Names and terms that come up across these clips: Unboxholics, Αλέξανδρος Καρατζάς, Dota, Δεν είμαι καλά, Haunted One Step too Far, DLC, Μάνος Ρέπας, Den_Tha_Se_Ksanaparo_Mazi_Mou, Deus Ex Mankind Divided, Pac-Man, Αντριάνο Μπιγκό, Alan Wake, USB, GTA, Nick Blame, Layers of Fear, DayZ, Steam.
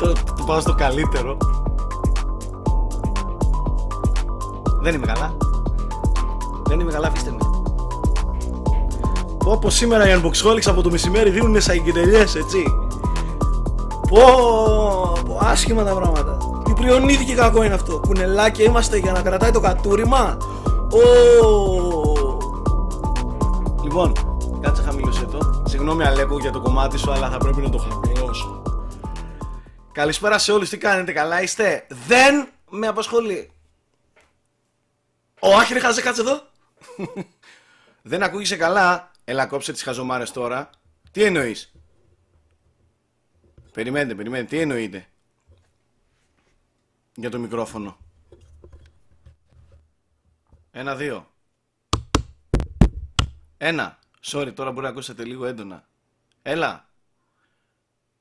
το πάω στο καλύτερο. Δεν είμαι καλά. Δεν είμαι καλά, αφήστε με. Πω πω, σήμερα οι Unboxholics από το μεσημέρι δίνουν σαγκεντελιές, έτσι. Πω άσχημα τα πράγματα. Υπριονίδη και κακό είναι αυτό. Κουνελάκια είμαστε για να κρατάει το κατούριμα. Λοιπόν, κάτσε χαμηλωσέ το. Συγγνώμη Αλέκο για το κομμάτι σου, αλλά θα πρέπει να το χαμηλώσω. Καλησπέρα σε όλους, τι κάνετε, καλά είστε? Δεν με απασχολεί. Ο Άχιρε Χαζέ, κάτσε εδώ. Δεν ακούγεσαι καλά. Έλα κόψε τις χαζομάρες τώρα. Τι εννοείς? Περιμένετε, περιμένετε, τι εννοείτε? Για το μικρόφωνο. 1, 2. 1. Sorry, τώρα μπορεί να ακούσετε λίγο έντονα. Έλα.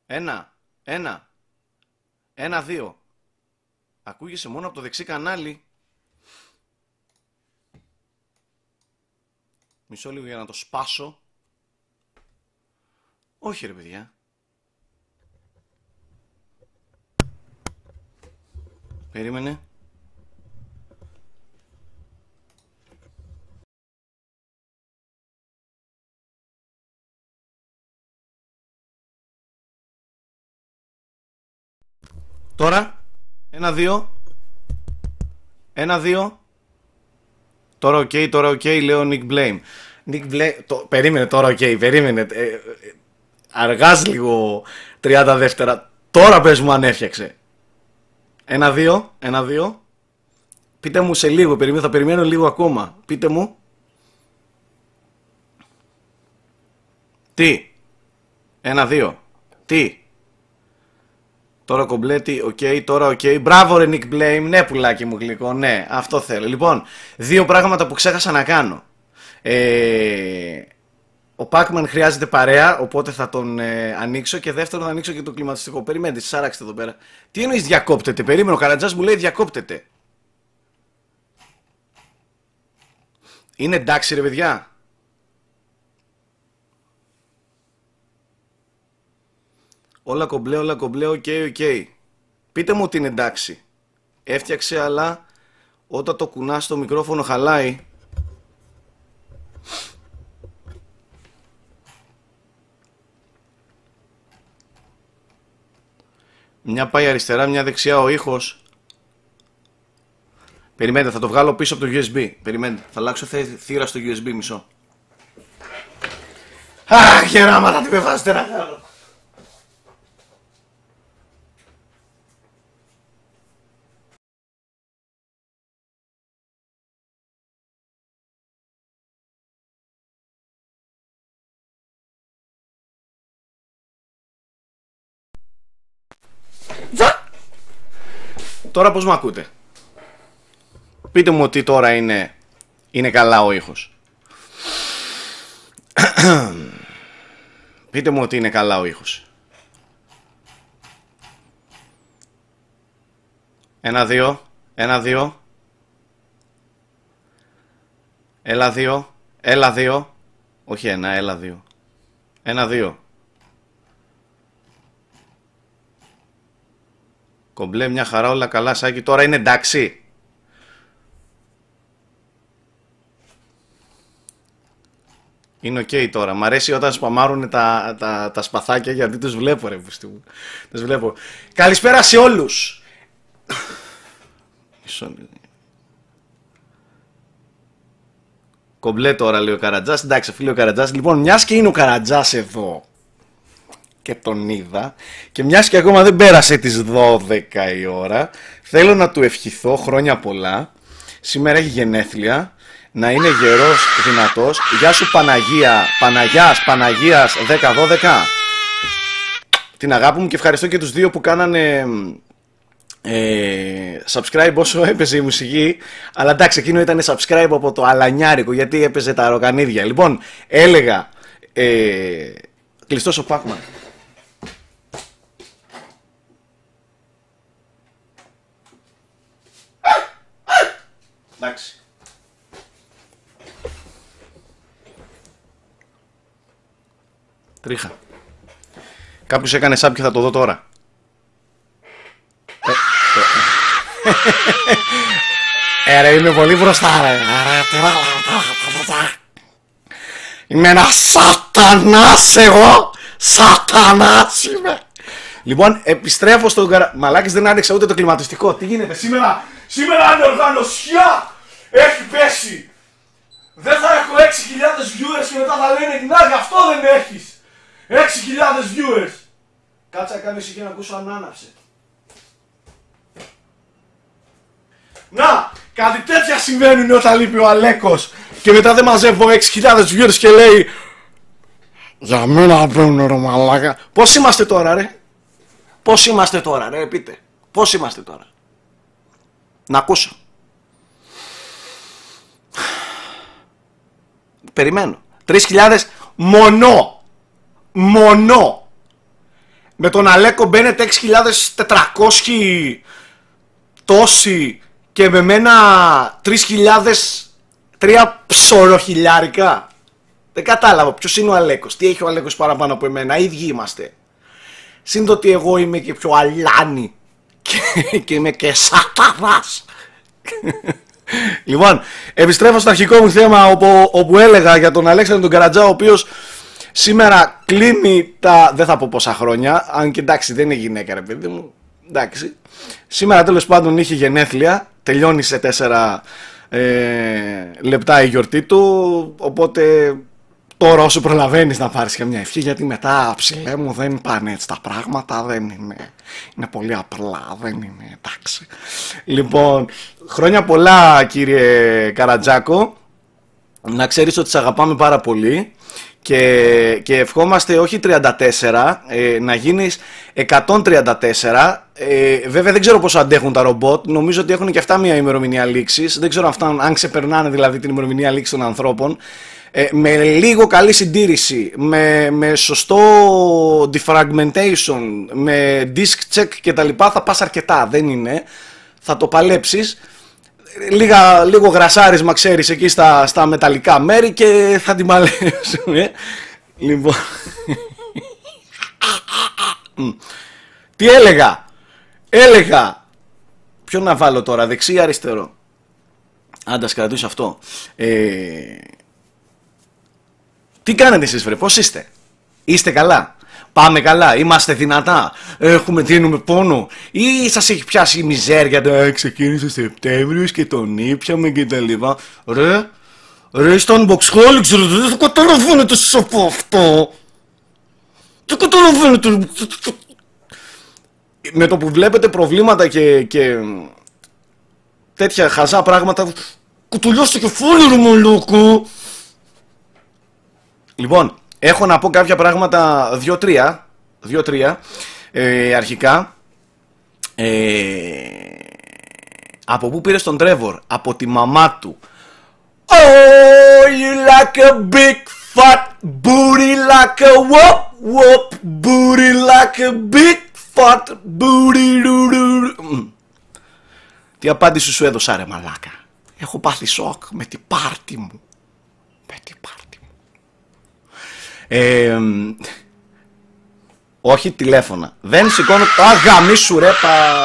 1, 1. 1, 2. Ακούγεσαι μόνο από το δεξί κανάλι. Μισό λίγο για να το σπάσω. Όχι ρε παιδιά. Περίμενε. Τώρα. 1, 2. 1, 2. Τώρα οκ, okay, τώρα οκ, okay, λέω Nick Blame. Nick Blame, περίμενε τώρα οκ, okay, περίμενε. Αργάς λίγο 30 δεύτερα. Τώρα πες μου αν έφτιαξε. 1, 2, 1, 2. Πείτε μου σε λίγο, θα περιμένω λίγο ακόμα. Πείτε μου. Τι? 1, 2. Τι? Τώρα κομπλέτη, οκ, okay, τώρα οκ. Okay. Μπράβο ρε Nick Blame, ναι πουλάκι μου γλυκό, ναι, αυτό θέλω. Λοιπόν, δύο πράγματα που ξέχασα να κάνω. Ο Pac-Man χρειάζεται παρέα, οπότε θα τον ανοίξω, και δεύτερον θα ανοίξω και το κλιματιστικό. Περιμένετε, σας άραξτε εδώ πέρα. Τι εννοείς διακόπτεται? Περίμενε, ο Καρατζάς μου λέει διακόπτεται. Είναι εντάξει ρε παιδιά? Όλα κομπλέ, όλα κομπλέ, οκ, okay, οκ. Okay. Πείτε μου ότι είναι εντάξει. Έφτιαξε, αλλά όταν το κουνά στο μικρόφωνο χαλάει. Μια πάει αριστερά, μια δεξιά ο ήχος. Περιμένετε, θα το βγάλω πίσω από το USB. Περιμένετε, θα αλλάξω θύρα στο USB, μισό. Αχ, γεράματα, τι με βάζετε να κάνω. Τώρα πώς με ακούτε? Πείτε μου ότι τώρα είναι καλά ο ήχος. Πείτε μου ότι είναι καλά ο ήχος. 1, 2, 1, 2. Έλα 2, έλα 2. Όχι 1, έλα 2. 1, 2. Κομπλέ, μια χαρά, όλα καλά, Σάκη, τώρα είναι εντάξει. Είναι ok τώρα, μ' αρέσει όταν σπαμάρουνε τα σπαθάκια, γιατί τους βλέπω ρε πούστη μου. Τους βλέπω. Καλησπέρα σε όλους. Κομπλέ τώρα λέει ο Καρατζάς, εντάξει φίλε ο Καρατζάς. Λοιπόν, μιας και είναι ο Καρατζάς εδώ και τον είδα, και μιας και ακόμα δεν πέρασε τις 12 η ώρα, θέλω να του ευχηθώ χρόνια πολλά. Σήμερα έχει γενέθλια, να είναι γερός, δυνατός. Γεια σου Παναγία, Παναγίας 10-12. Την αγάπη μου, και ευχαριστώ και τους δύο που κάνανε subscribe όσο έπαιζε η μουσική. Αλλά εντάξει, εκείνο ήταν subscribe από το αλανιάρικο, γιατί έπαιζε τα ροκανίδια. Λοιπόν, έλεγα κλειστός ο Pac-Man. Εντάξει. Τρίχα. Κάποιος έκανε sub και θα το δω τώρα. ρε, είμαι πολύ μπροστά, ρε. Είμαι ένα σατανάς εγώ. Σατανάς είμαι. Λοιπόν, επιστρέφω στον καρα... Μαλάκης, δεν άνοιξα ούτε το κλιματιστικό. Τι γίνεται σήμερα? Σήμερα ανοργανωσιά έχει πέσει. Δεν θα έχω 6.000 viewers και μετά θα λένε να, γι' αυτό δεν έχεις 6.000 viewers. Κάτσα κάμια ησυχία να ακούσω αν άναψε. Να, κάτι τέτοια συμβαίνουν όταν λείπει ο Αλέκος και μετά δεν μαζεύω 6.000 viewers και λέει για μένα παίρνουν ρε μαλάκα. Πώς είμαστε τώρα ρε? Πώς είμαστε τώρα ρε, πείτε. Πώς είμαστε τώρα? Να ακούσω. Περιμένω. 3.000 μονό. Μονό. Με τον Αλέκο μπαίνετε 6.400 τόσοι και με μένα 3.000 ψωροχιλιάρικα. Δεν κατάλαβα ποιος είναι ο Αλέκος. Τι έχει ο Αλέκος παραπάνω από εμένα? Ίδιοι είμαστε. Σύντο ότι εγώ είμαι και πιο αλάνι. Και είμαι και σατανάς. Λοιπόν, επιστρέφω στο αρχικό μου θέμα όπου έλεγα για τον Αλέξανδρο τον Καρατζά, ο οποίος σήμερα κλείνει τα... δεν θα πω πόσα χρόνια, αν και εντάξει δεν είναι γυναίκα ρε παιδί μου, εντάξει. Σήμερα τέλος πάντων είχε γενέθλια, τελειώνει σε 4 λεπτά η γιορτή του, οπότε τώρα όσο προλαβαίνεις να πάρεις και μια ευχή, γιατί μετά ψηλέ μου δεν πάνε έτσι τα πράγματα, δεν είναι, είναι πολύ απλά, δεν είναι εντάξει. Λοιπόν, χρόνια πολλά κύριε Καρατζάκο, να ξέρεις ότι σε αγαπάμε πάρα πολύ και ευχόμαστε όχι 34, να γίνεις 134, βέβαια δεν ξέρω πόσο αντέχουν τα ρομπότ, νομίζω ότι έχουν και αυτά μια ημερομηνία λήξης, δεν ξέρω αυτά, αν ξεπερνάνε δηλαδή την ημερομηνία λήξη των ανθρώπων. Με λίγο καλή συντήρηση, με σωστό defragmentation, με disk check και τα λοιπά θα πας αρκετά, δεν είναι, θα το παλέψεις. Λίγο γρασάρισμα ξέρεις εκεί στα μεταλλικά μέρη και θα την παλέψουμε. Λοιπόν, τι έλεγα, ποιο να βάλω τώρα, δεξί ή αριστερό? Άντα κρατήσω αυτό. Τι κάνετε εσείς βρε, πώς είστε? Είστε καλά? Πάμε καλά, είμαστε δυνατά? Δίνουμε πόνο? Ή σας έχει πιάσει η μιζέρια? Ξεκίνησε Σεπτέμβριος και τον ήπιαμε και τα λοιπά. Ρε στον Unboxholics ρε, δεν καταλαβαίνετε εσείς από αυτό. Δεν καταλαβαίνετε. Με το που βλέπετε προβλήματα και τέτοια χαζά πράγματα, κουτουλιώστε και φόλοι ρε μαλόκο. Λοιπόν, έχω να πω κάποια πράγματα, 2-3 αρχικά. Από πού πήρες τον Τρέβορ? Από τη μαμά του. Oh, you like a big fat booty like a whoop whoop booty like a big fat booty doo doo. Τι απάντηση σου έδωσα ρε μαλάκα? Έχω πάθει σοκ με την πάρτι μου. Όχι τηλέφωνα. Δεν σηκώνω. Αγαμίσου ρε πα.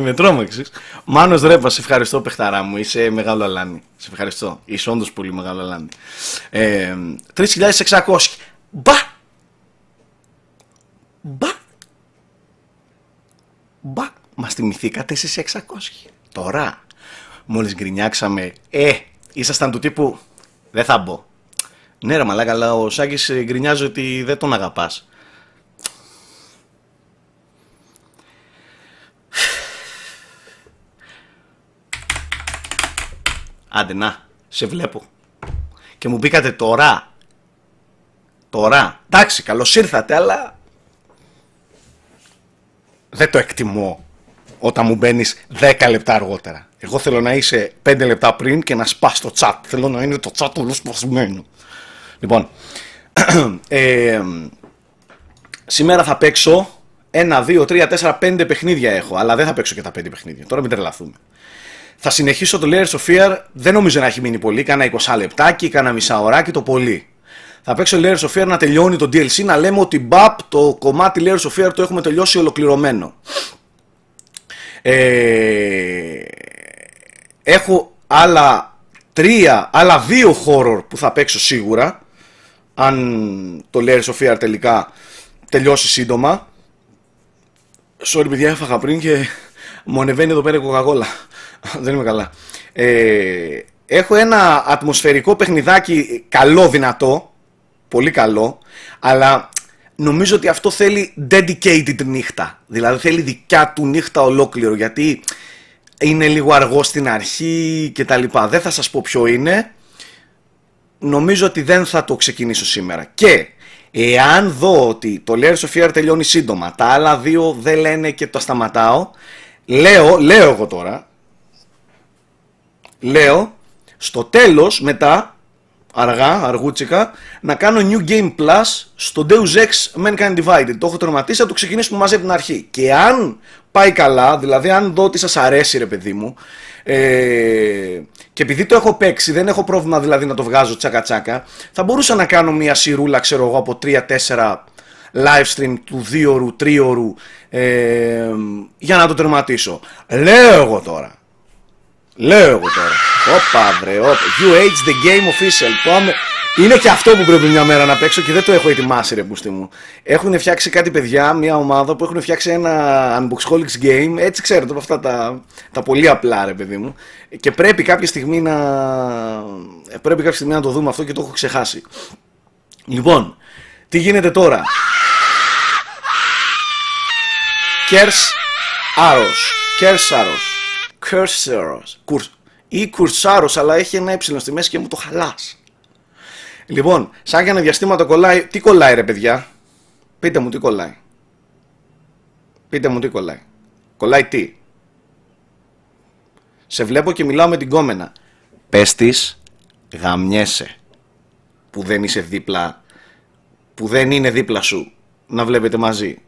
Με τρόμαξες. Μάνος Ρέπα, σε ευχαριστώ παιχταρά μου. Είσαι μεγάλο αλάνι. Σε ευχαριστώ. Είσαι όντως πολύ μεγάλο αλάνι. 3.600. Μπα. Μας θυμηθήκατε εσείς 600. Τώρα μόλις γκρινιάξαμε. Ήσασταν του τύπου δεν θα μπω. Ναι ρε μαλάκα, αλλά ο Σάκης γκρινιάζει ότι δεν τον αγαπάς. Άντε να, σε βλέπω. Και μου μπήκατε τώρα. Εντάξει, καλώς ήρθατε, αλλά δεν το εκτιμώ όταν μου μπαίνεις 10 λεπτά αργότερα. Εγώ θέλω να είσαι 5 λεπτά πριν και να σπάς το chat. Θέλω να είναι το chat όλο σπασμένο. Λοιπόν, σήμερα θα παίξω 1, 2, 3, 4, 5 παιχνίδια έχω. Αλλά δεν θα παίξω και τα 5 παιχνίδια. Τώρα μην τρελαθούμε. Θα συνεχίσω το Layers of Fear. Δεν νομίζω να έχει μείνει πολύ. Κάνα 20 λεπτάκι, κάνα μισά ωράκι το πολύ. Θα παίξω Layers of Fear να τελειώνει το DLC. Να λέμε ότι μπαπ, το κομμάτι Layers of Fear το έχουμε τελειώσει ολοκληρωμένο. Έχω άλλα δύο horror που θα παίξω σίγουρα, αν το Layers of Fear τελικά τελειώσει σύντομα. Sorry παιδιά, έφαγα πριν και μου ανεβαίνει εδώ πέρα η κοκακόλα. Δεν είμαι καλά. Έχω ένα ατμοσφαιρικό παιχνιδάκι καλό, δυνατό, πολύ καλό, αλλά νομίζω ότι αυτό θέλει dedicated νύχτα. Δηλαδή θέλει δικιά του νύχτα ολόκληρο, γιατί είναι λίγο αργό στην αρχή και τα λοιπά. Δεν θα σας πω ποιο είναι. Νομίζω ότι δεν θα το ξεκινήσω σήμερα. Και εάν δω ότι το Layers of Fear τελειώνει σύντομα, τα άλλα δύο δεν λένε και τα σταματάω, λέω εγώ τώρα, λέω στο τέλος μετά, αργούτσικα, να κάνω New Game Plus στο Deus Ex Mankind Divided. Το έχω τερματίσει, θα το ξεκινήσουμε μαζί από την αρχή. Και αν πάει καλά, δηλαδή αν δω ότι σας αρέσει ρε παιδί μου, και επειδή το έχω παίξει, δεν έχω πρόβλημα δηλαδή να το βγάζω τσάκα τσάκα, θα μπορούσα να κάνω μια σειρούλα, ξέρω εγώ, από 3-4 live stream του 2ωρου, 3ωρου, για να το τερματίσω. Λέω εγώ τώρα. Όπα βρε, όπα. UH the game official. Πάμε. Είναι και αυτό που πρέπει μια μέρα να παίξω και δεν το έχω ετοιμάσει ρε μπούστη μου. Έχουν φτιάξει κάτι παιδιά, μια ομάδα που έχουν φτιάξει ένα Unboxholics game. Έτσι ξέρετε από αυτά τα πολύ απλά ρε παιδί μου. Και πρέπει κάποια στιγμή να το δούμε αυτό και το έχω ξεχάσει. Λοιπόν, τι γίνεται τώρα. Cursarus, αλλά έχει ένα έψιλον στη μέση και μου το χαλάς. Λοιπόν, σαν και ένα διαστήματα κολλάει. Τι κολλάει ρε παιδιά? Πείτε μου τι κολλάει. Κολλάει τι? Σε βλέπω και μιλάω με την κόμενα. Πες της γαμιέσαι που δεν είσαι δίπλα, που δεν είναι δίπλα σου, να βλέπετε μαζί.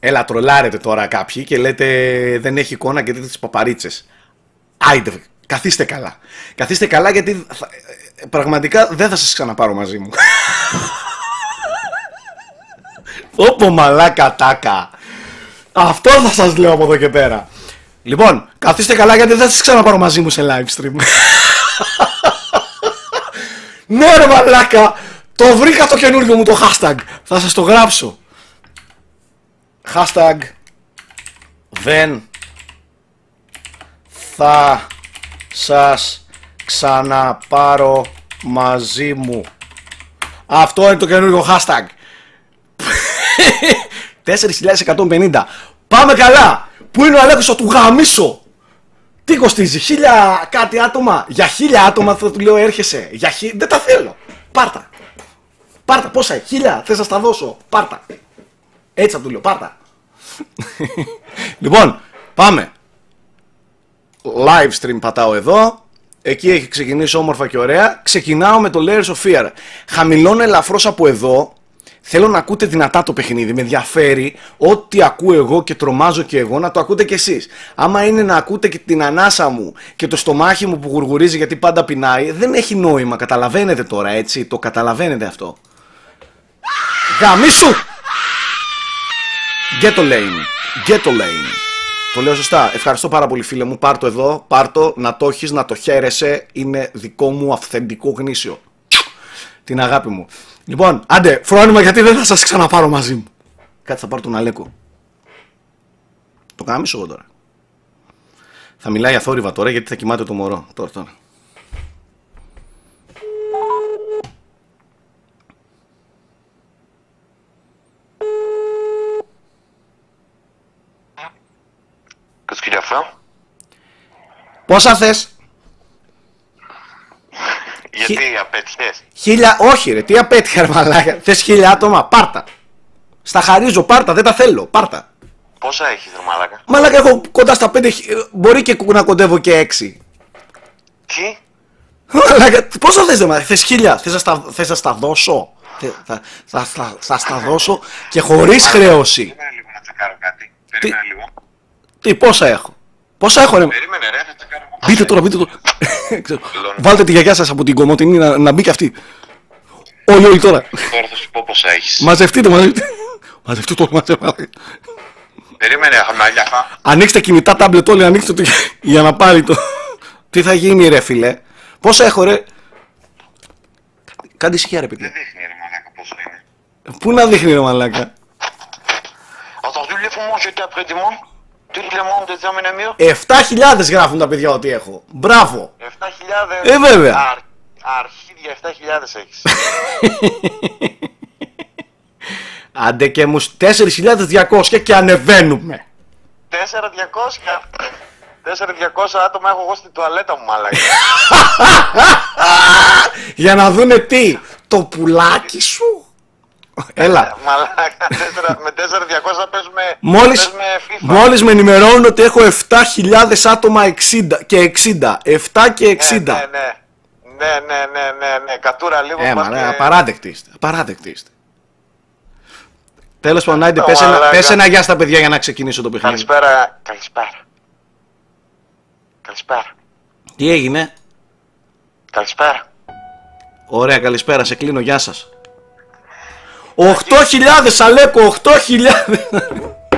Έλα τρολάρετε τώρα κάποιοι και λέτε δεν έχει εικόνα και δείτε τις παπαρίτσες. Άιντε, καθίστε καλά. Καθίστε καλά, γιατί πραγματικά δεν θα σας ξαναπάρω μαζί μου. Όπο μαλάκα τάκα. Αυτό θα σας λέω από εδώ και πέρα. Λοιπόν, καθίστε καλά γιατί δεν θα σας ξαναπάρω μαζί μου σε live stream. Ναι ρε μαλάκα, το βρήκα το καινούργιο μου το hashtag. Θα σας το γράψω. Hashtag δεν θα σας ξαναπάρω μαζί μου. Αυτό είναι το καινούργιο hashtag. 4.150. Πάμε καλά. Πού είναι ο Αλέκος του γαμίσου? Τι κοστίζει, 1000 κάτι άτομα? Για 1000 άτομα θα του λέω έρχεσαι. Για δεν τα θέλω. Πάρτα. Πάρτα, πόσα, 1000, θες να στα δώσω? Πάρτα. Έτσι θα του λέω, πάρτα. Λοιπόν, πάμε. Live stream πατάω εδώ. Εκεί έχει ξεκινήσει όμορφα και ωραία. Ξεκινάω με το Layers of Fear. Χαμηλώνω ελαφρώς από εδώ. Θέλω να ακούτε δυνατά το παιχνίδι, με ενδιαφέρει ό,τι ακούω εγώ και τρομάζω και εγώ να το ακούτε κι εσείς. Άμα είναι να ακούτε και την ανάσα μου και το στομάχι μου που γουργουρίζει γιατί πάντα πεινάει, δεν έχει νόημα, καταλαβαίνετε τώρα έτσι, το καταλαβαίνετε αυτό. Γαμίσου! Get the lane. Το λέω σωστά, ευχαριστώ πάρα πολύ φίλε μου, πάρ' το εδώ, πάρ' το, να το έχεις, να το χαίρεσαι, είναι δικό μου αυθεντικό γνήσιο. Την αγάπη μου. Λοιπόν, άντε, φρόνημα γιατί δεν θα σας ξαναπάρω μαζί μου. Κάτι θα πάρω τον Αλέκο. Το κάμισο εγώ τώρα. Θα μιλάει αθόρυβα τώρα γιατί θα κοιμάται το μωρό. Τώρα. Πόσα θες? Γιατί απέτυχες? 1000, όχι ρε, τι απέτυχα ρε μαλάκα. Θες 1000 άτομα, πάρτα. Στα χαρίζω, πάρτα, δεν τα θέλω, πάρτα. Πόσα έχεις ρε μαλάκα? Μαλάκα έχω κοντά στα 5, μπορεί και να κοντεύω και 6. Τι? Μαλάκα, πόσα θες ρε μαλάκα, θες 1000, θες να στα δώσω? Θα στα δώσω και χωρίς χρέωση. Περίμενε λίγο να τσεκάρω κάτι, περίμενε λίγο. Τι, πόσα έχω ρε? Περίμενε ρε, θα τσεκάρω. Μπείτε τώρα, μπείτε τώρα. Βάλτε τη γιαγιά σας από την Κομωτινή να μπει και αυτή. Όλοι τώρα. Τώρα θα σου πω πόσα έχεις. Μαζευτείτε, μαζευτείτε. Μαζευτείτε το μαζευτείτε. Περίμενε, χαμάλιαχα. Ανοίξτε κινητά, τάμπλετ όλοι, ανοίξτε το για να πάρει το... Τι θα γίνει ρε φίλε. Πόσα έχω ρε. Κάντε ησυχία ρε παιδιά. Δεν δείχνει ρε μαλάκα πόσα είναι. Πού να δείχνει ρε μαλάκα. $7,000 γράφουν τα παιδιά ότι έχω. Μπράβο. 7,000. Βέβαια. Αρχίδια 7,000 έχεις. Άντε και μου 4,200 και ανεβαίνουμε. 4,200. 4,200 άτομα έχω εγώ στην τουαλέτα μου μαλάκα. Για να δούνε τι. Το πουλάκι σου. Έλα. Μαλάκα, με 4,200 παίζουμε. Μόλις με ενημερώνουν ότι έχω 7,000 άτομα 60 και 60. 7 και 60. Ναι. Κατούρα λίγο. Απαράδεκτη είστε. Τέλος πάντων, Άιντε, πες ένα γεια στα παιδιά για να ξεκινήσω το παιχνίδι. Καλησπέρα. Τι έγινε? Καλησπέρα. Ωραία, καλησπέρα. Σε κλείνω, γεια σας. 8,000 Αλέκο, 8,000.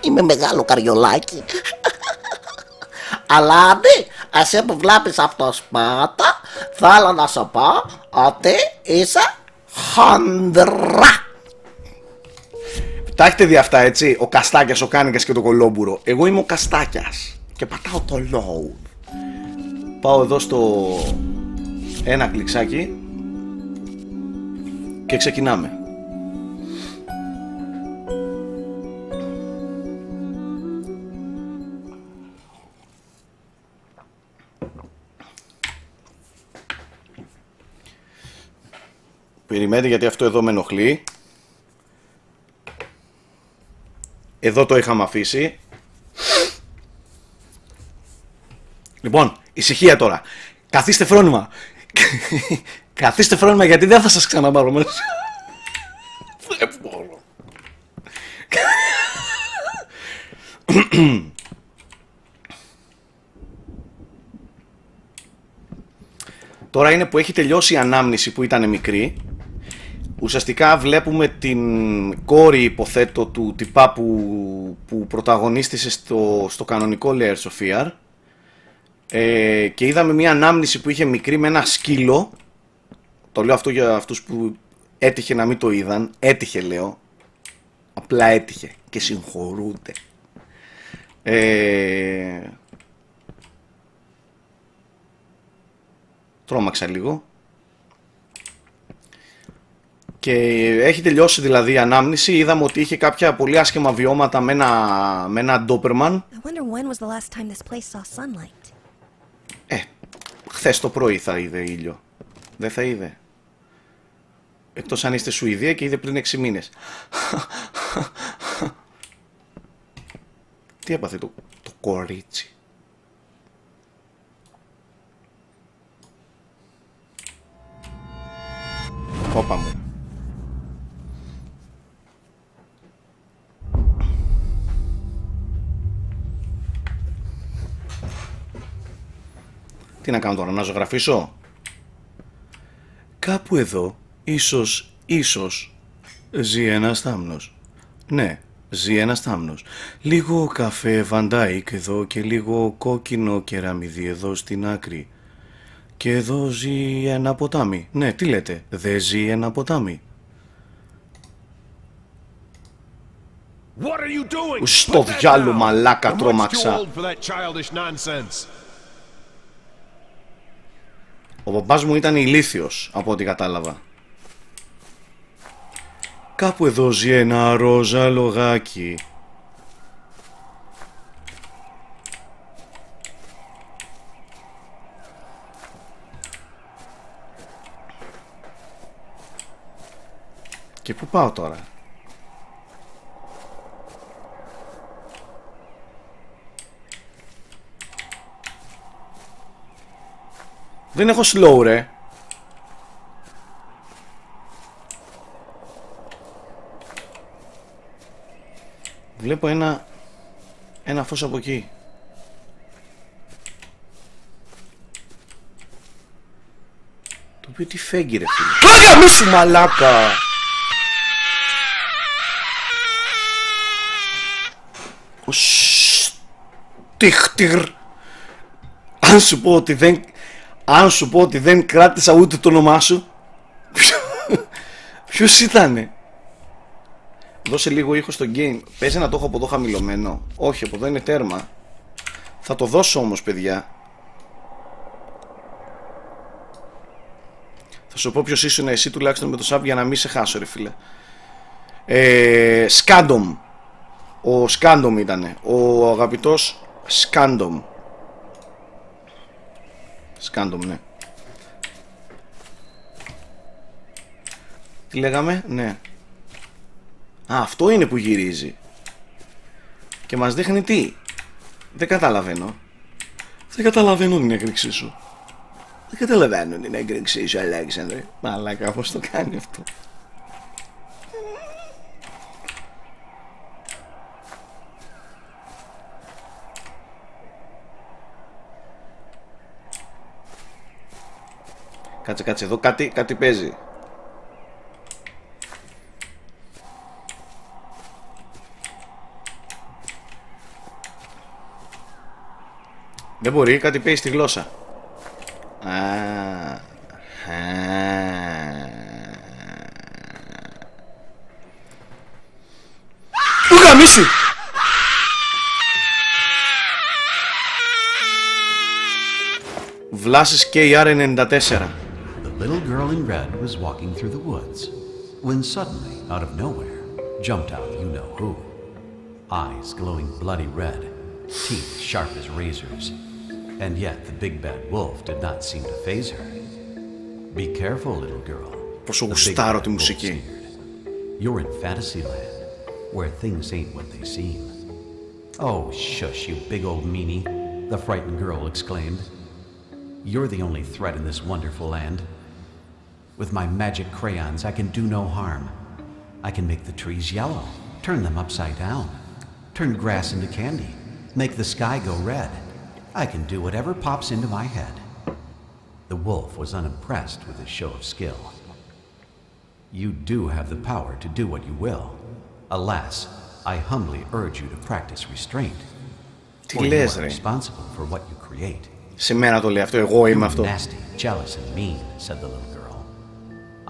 Είμαι μεγάλο καριολάκι. Αλλά ναι, ας αποβλάπεις από τα σπάτα, θέλω να σε πω ότι είσαι χονδρά. Τα έχετε δει αυτά έτσι, ο Καστάκιας, ο Κάνικας και το Κολόμπουρο. Εγώ είμαι ο Καστάκιας και πατάω το load. Πάω εδώ στο ένα κλιξάκι. Και ξεκινάμε. Περιμένετε γιατί αυτό εδώ με ενοχλεί. Εδώ το είχαμε αφήσει. Λοιπόν, ησυχία τώρα. Καθίστε φρόνημα. Καθίστε φρόνιμα γιατί δεν θα σας ξαναπάρω μέσα. Δεν μπορώ. Τώρα είναι που έχει τελειώσει η ανάμνηση που ήταν μικρή. Ουσιαστικά βλέπουμε την κόρη, υποθέτω, του τυπά που πρωταγωνίστησε στο κανονικό Layers of Fear. Και είδαμε μια ανάμνηση που είχε μικρή με ένα σκύλο. Το λέω αυτό για αυτούς που έτυχε να μην το είδαν. Έτυχε λέω. Απλά έτυχε. Και συγχωρούνται. Τρόμαξα λίγο. Και έχει τελειώσει δηλαδή η ανάμνηση. Είδαμε ότι είχε κάποια πολύ άσχημα βιώματα με ένα ντόπερμαν. Χθες το πρωί θα είδε ήλιο. Δεν θα είδε. Εκτός αν είστε Σουηδία και είδε πριν 6 μήνες. Τι έπαθε το κορίτσι. Όπα μου. Τι να κάνω τώρα, να ζωγραφίσω. Κάπου εδώ, ίσως, ζει ένας θάμνος. Ναι, ζει ένας θάμνος. Λίγο καφέ Βαντάικ εδώ και λίγο κόκκινο κεραμιδί εδώ στην άκρη. Και εδώ ζει ένα ποτάμι. Ναι, τι λέτε, δεν ζει ένα ποτάμι. Στο διάλο μαλάκα τρόμαξα. Ο παπάς μου ήταν ηλίθιος, από ό,τι κατάλαβα. Κάπου εδώ ζει ένα ρόζα λογάκι. Και πού πάω τώρα? Δεν έχω slow ρε. Βλέπω ένα φως από εκεί. πει ότι φέγγει ρε φίλε. Κάγια μη σου μαλάκα. Ο Στιχτυρ. Αν σου πω ότι δεν... αν σου πω ότι δεν κράτησα ούτε το όνομά σου. Ποιος ήτανε? Δώσε λίγο ήχο στο game. Παίζει να το έχω από εδώ χαμηλωμένο. Όχι, από εδώ είναι τέρμα. Θα το δώσω όμως παιδιά. Θα σου πω ποιος ήσουν εσύ τουλάχιστον με το sub για να μην σε χάσω ρε φίλε. Σκάντομ. Ο Σκάντομ ήτανε. Ο αγαπητός Σκάντομ. Σκάντομ ναι. Τι λέγαμε, ναι. Α, αυτό είναι που γυρίζει. Και μας δείχνει τι. Δεν καταλαβαίνω. Δεν καταλαβαίνω την έκρηξή σου. Δεν καταλαβαίνω την έκρηξή σου, Αλέξανδρε. Μαλάκα, πώς το κάνει αυτό. Κάτσε, κάτσε, εδώ κάτι παίζει. Δεν μπορεί, κάτι παίζει στη γλώσσα. Του γαμίσου! Βλάσης KR94. The little girl in red was walking through the woods when suddenly, out of nowhere, jumped out you know who. Eyes glowing bloody red, teeth sharp as razors. And yet the big bad wolf did not seem to faze her. Be careful, little girl. Πόσο γουστάρω τη μουσική. You're in fantasy land, where things ain't what they seem. Oh, shush, you big old meanie, the frightened girl exclaimed. You're the only threat in this wonderful land. With my magic crayons, I can do no harm. I can make the trees yellow, turn them upside down, turn grass into candy, make the sky go red. I can do whatever pops into my head. The wolf was unimpressed with his show of skill. You do have the power to do what you will. Alas, I humbly urge you to practice restraint. Or you are responsible for what you create. Σήμερα το λέει αυτό, εγώ είμαι αυτό. Nasty, jealous and mean, said the little girl.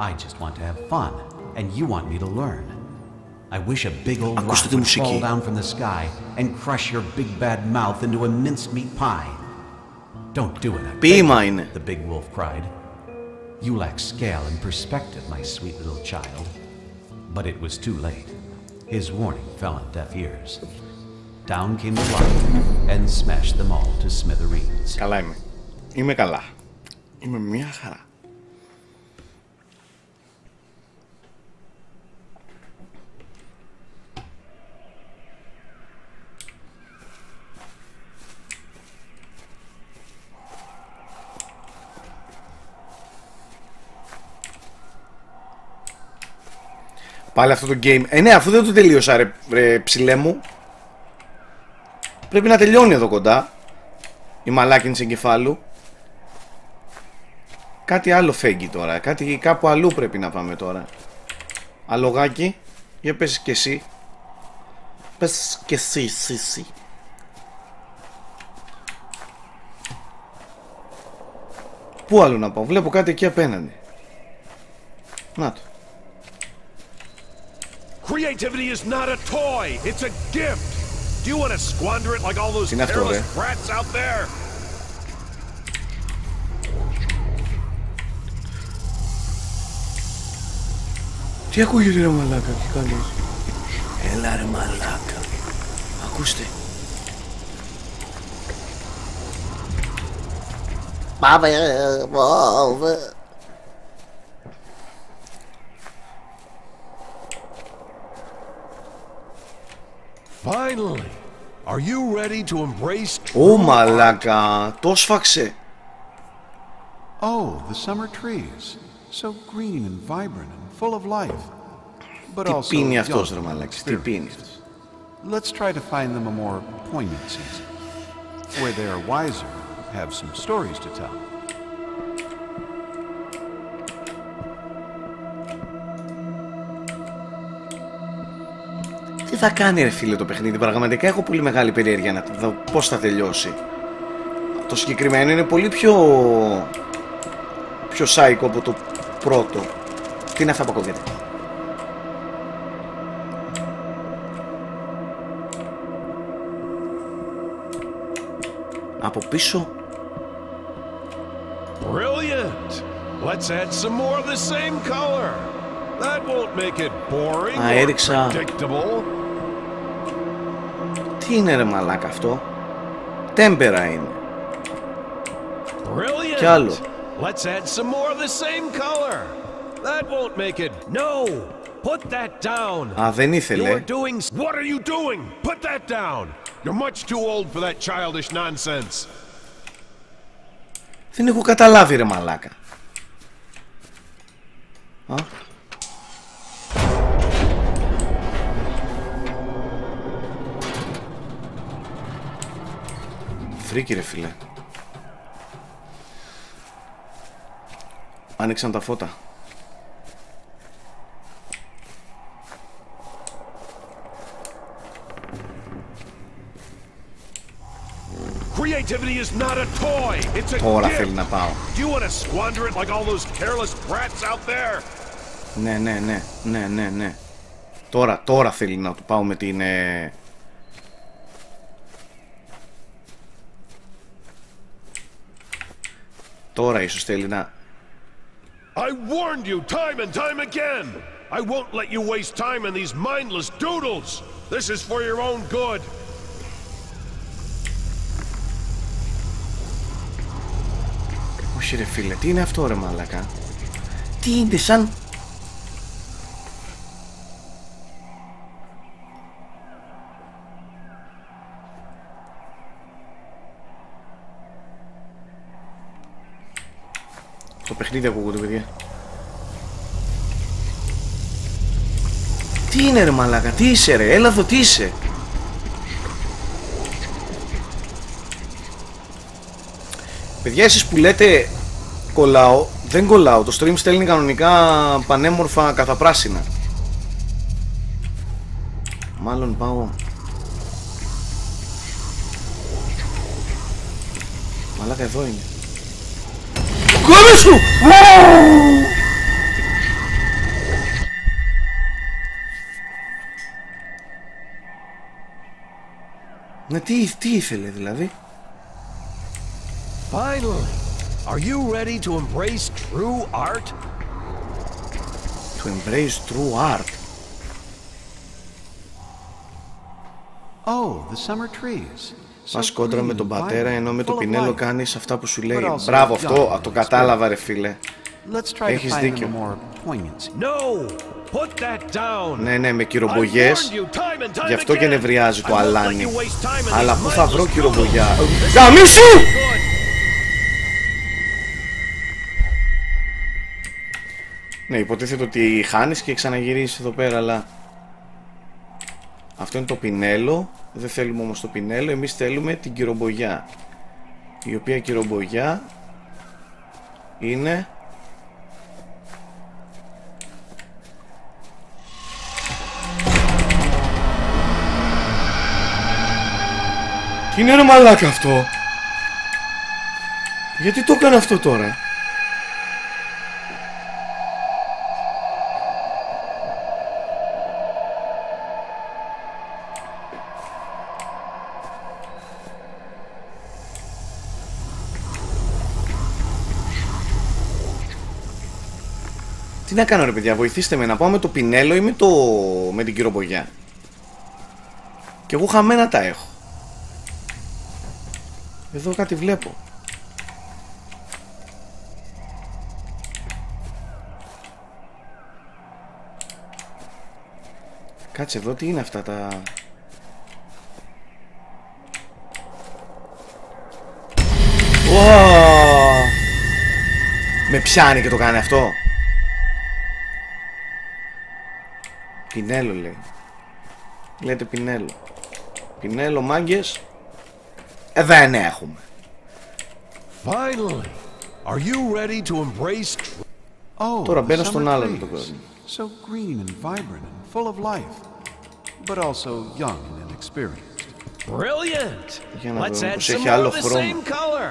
I just want to have fun, and you want me to learn. I wish a big old rock would fall down from the sky and crush your big bad mouth into a mincemeat pie. Don't do it, I beg you, the big wolf cried. You lack scale and perspective, my sweet little child. But it was too late. His warning fell on deaf ears. Down came the lion and smashed them all to smithereens. Καλά είμαι. Είμαι καλά. Είμαι μια χαρά. Πάλι αυτό το game. Ναι, αφού δεν το τελείωσα ρε ψηλέ μου. Πρέπει να τελειώνει εδώ κοντά. Η μαλάκινη της εγκεφάλου. Κάτι άλλο φέγγει τώρα. Κάτι κάπου αλλού πρέπει να πάμε τώρα. Αλογάκι. Για πες και εσύ. Πες και εσύ. Πού άλλο να πάω? Βλέπω κάτι εκεί απέναντι. Να το. Creativity is not a toy, it's a gift. Do you want to squander it like all those careless brats out there? Τι ακούγεται ρε μαλάκα και κάνεις? Έλα ρε μαλάκα. Ακούστε. Πάμε ρε μαλάκα. Finally, are you ready to embrace? Oh, μαλάκα, το σφάξε. Oh, the summer trees, so green and vibrant and full of life, but also young spirits. Let's try to find them a more poignant season, where they are wiser, have some stories to tell. τι θα κάνει ρε φίλε το παιχνίδι, πραγματικά έχω πολύ μεγάλη περιέργεια να δω πώς θα τελειώσει. Το συγκεκριμένο είναι πολύ πιο σάικο από το πρώτο. Τι είναι αυτά που ακούγεται? Από πίσω. Brilliant. Let's add some more of the same color. That won't make it boring. Α, έριξα. Τι είναι ρε μαλάκα αυτό? Τέμπερα είναι. Brilliant. Κι άλλο. Let's add some more of the same color. That won't make it. No. Put that down. Α, δεν ήθελε. What are you doing? Put that down. You're much too old for that childish nonsense. Δεν έχω καταλάβει ρε μαλάκα. Α. Φρίκι ρε φίλε. Άνοιξαν τα φώτα. Creativity is not a toy. It's a gift. Do you want to squander it like all those careless brats out there? Ναι. Τώρα θέλει να του πάω με την. Τώρα ίσως θέλει να. I warned you time and time again. I won't let you waste time in these mindless doodles. This is for your own good. Όχι ρε φίλε, τι είναι αυτό ρε μαλάκα? Τι είναι σαν... Το παιχνίδι ακούγονται παιδιά. Τι είναι ρε μαλάκα, τι είσαι ρε, έλα εδώ τι είσαι? Παιδιά, εσείς που λέτε κολλάω, δεν κολλάω, το stream στέλνει κανονικά πανέμορφα καθαπράσινα. Μάλλον πάω... Μαλάκα εδώ είναι. Κόβε σου! Ναι, τι ήθελε δηλαδή? Finally, are you ready to embrace true art? To embrace true art? Oh, the summer trees. Πας κόντρα με τον πατέρα ενώ με τον Πινέλο κάνεις αυτά που σου λέει. Μπράβο αυτό, το κατάλαβα ρε φίλε. Έχεις δίκιο. Ναι, με κυρομπογιές. Γι' αυτό και νευριάζει το αλάνι. Αλλά πού θα βρω κυρομπογιά? Γαμίσου! Ναι, υποτίθεται ότι χάνεις και ξαναγυρίζεις εδώ πέρα, αλλά... Αυτό είναι το πινέλο. Δεν θέλουμε όμως το πινέλο, εμείς θέλουμε την κυρομπογιά. Η οποία κυρομπογιά είναι... Τι είναι ρε μαλάκα αυτό? Γιατί το έκανε αυτό τώρα? Τι να κάνω ρε παιδιά, βοηθήστε με, να πάω με το πινέλο ή με την κυρομπογιά? Και εγώ χαμένα τα έχω. Εδώ κάτι βλέπω. Κάτσε εδώ, τι είναι αυτά τα... Wow! Με πιάνει και το κάνει αυτό. Πινέλο λέει. Λέτε πινέλο. Πινέλο μάγκες. Δεν έχουμε. Finally, are you ready to embrace? Oh, τώρα μπαίνω στον άλλον τον κόσμο. So green and vibrant and full of life. but also young and inexperienced. Brilliant. Let's add some more of the same color.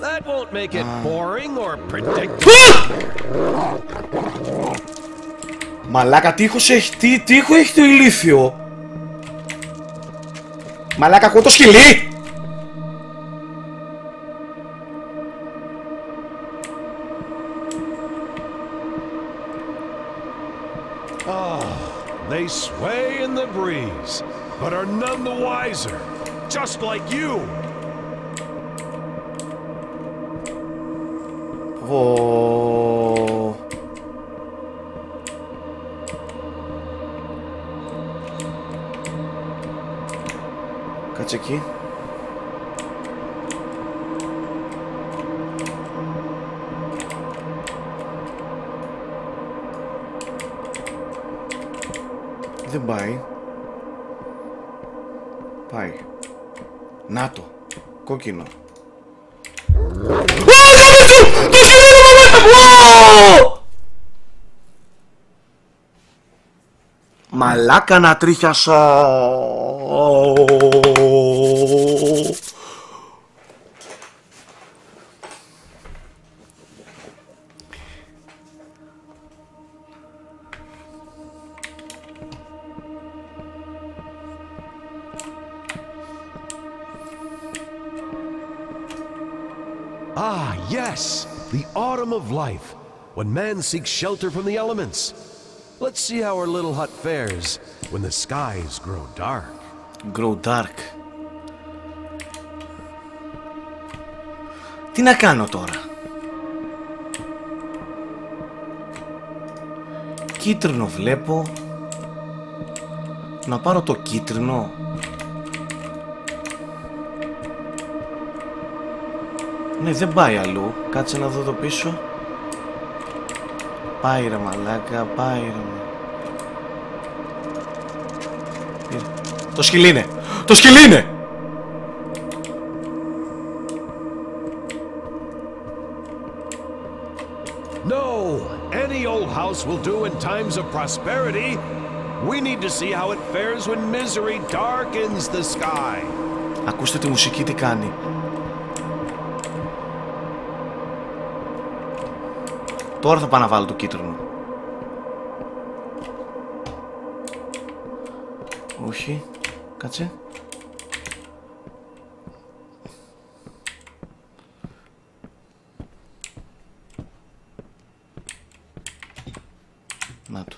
That won't make it boring or predictable. Μαλάκα, τι ήχο έχει το ηλίθιο. Μαλάκα, ακούω το σκυλί. They sway in the breeze, but are none the wiser, just like you. Oh. Κάτσε εκεί. Δεν πάει. Πάει. Να το. Κόκκινο. Το σκύλο μέσα μου! Μαλάκα, να τρίχιασα. The autumn of life, when man seeks shelter from the elements. Let's see how our little hut fares when the skies grow dark. Grow dark. Τι να κάνω τώρα; Κίτρινο βλέπω. Να πάρω το κίτρινο. Ναι, δεν πάει αλλού. Κάτσε να δω το πίσω. Πάει ρε μαλάκα, πάει ρε. Το σκυλί είναι! Το σκυλί είναι! No, any old house will do in times of prosperity. We need to see how it fares when misery darkens the sky. Ακούστε τη μουσική τι κάνει. Τώρα θα πάω να βάλω το κίτρινο. Όχι. Κάτσε. Να το.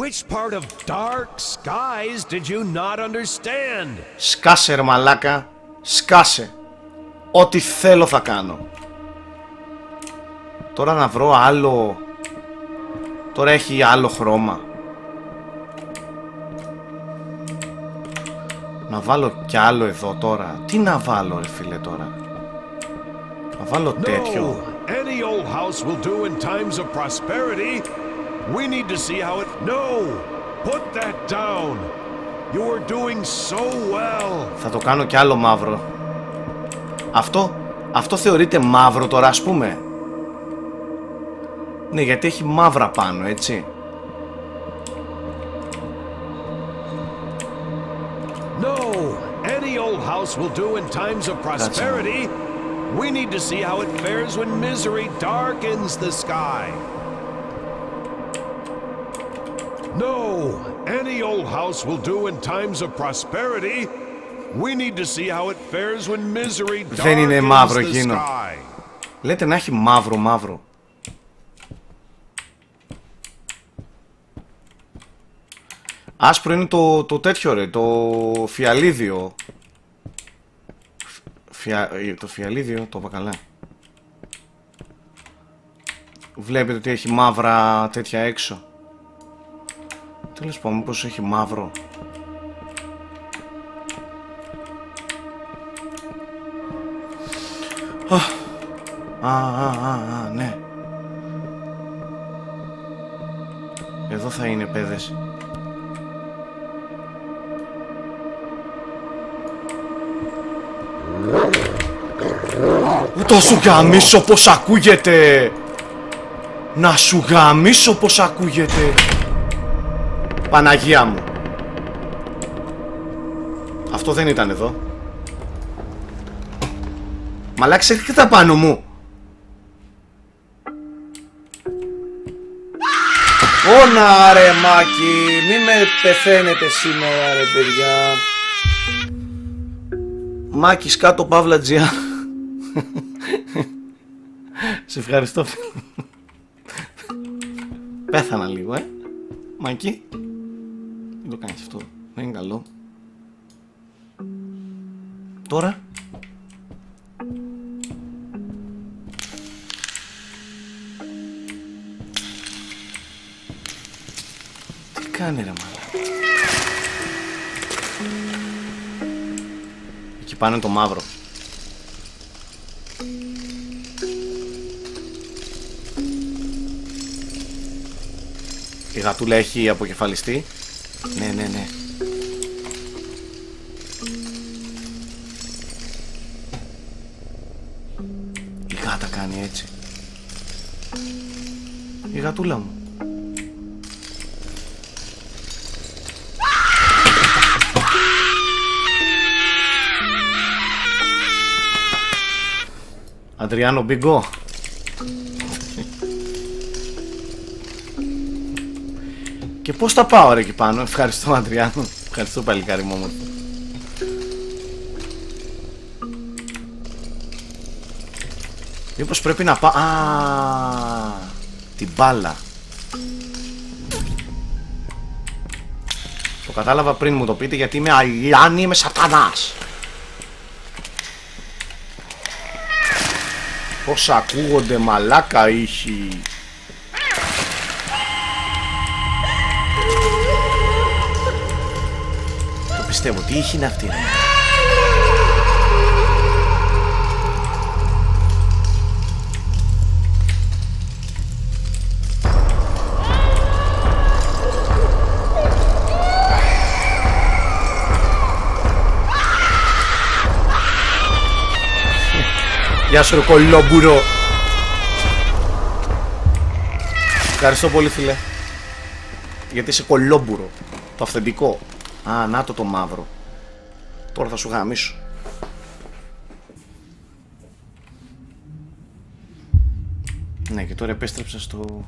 Which part of dark skies did you not understand? Σκάσε ρε μαλάκα. Σκάσε. Ό,τι θέλω θα κάνω. Τώρα να βρω άλλο. Τώρα έχει άλλο χρώμα. Να βάλω κι άλλο εδώ τώρα. Τι να βάλω ρε φίλε τώρα. Να βάλω τέτοιο. Any old house will do in times of prosperity. We need to see how it. No. Put that down. You are doing so well. Θα το κάνω κι άλλο μαύρο. Αυτό θεωρείται μαύρο τώρα, ας πούμε. Ναι, γιατί έχει μαύρα πάνω, έτσι. No, any old house will do in times of prosperity. We need to see how it fares when misery darkens the sky. No, any old house will do in times of prosperity. We need to see how it fares when misery darkens the sky. Δεν είναι μαύρο εκείνο. Λέτε να έχει μαύρο, μαύρο. Άσπρο είναι το τέτοιο ρε, το φιαλίδιο. Το φιαλίδιο, το είπα καλά. Βλέπετε ότι έχει μαύρα τέτοια έξω. Τέλος πάντων, μήπως έχει μαύρο. Ναι. Εδώ θα είναι, παιδες. Το σου γαμίσω πως ακούγεται. Να σου γαμίσω πως ακούγεται. Παναγία μου. Αυτό δεν ήταν εδώ. Μαλάξε, έρχεται πάνω μου. Ωνα ρε Μάκη, μη με πεθαίνετε σήμερα ρε παιδιά. Μάκης κάτω παύλα τζιά. Σε ευχαριστώ. Πέθανα λίγο, Μάκη. Δεν το κάνεις αυτό, δεν είναι καλό. Τώρα. Τι κάνει ρε μάλλον. Εκεί πάνω είναι το μαύρο. Η γατούλα έχει αποκεφαλιστεί. Ναι, ναι, ναι. Η γάτα κάνει έτσι. Η γατούλα μου. Αντριάνο Μπιγκό. Και πώς θα πάω ρε εκεί πάνω, ευχαριστώ Αντριάνο, ευχαριστώ παλικάρι μου. Μήπως πρέπει να πάω, την μπάλα. Το κατάλαβα πριν μου το πείτε γιατί είμαι Αλάνη, είμαι σατανάς. Πώς ακούγονται μαλάκα ήχοι. Πιστεύω, τι είχε είναι αυτή. Γεια σου κολλόμπουρο. Ευχαριστώ πολύ φίλε. Γιατί είσαι κολλόμπουρο. Το αυθεντικό. Α, να το μαύρο. Τώρα θα σου γαμίσω. Ναι, και τώρα επέστρεψα στο...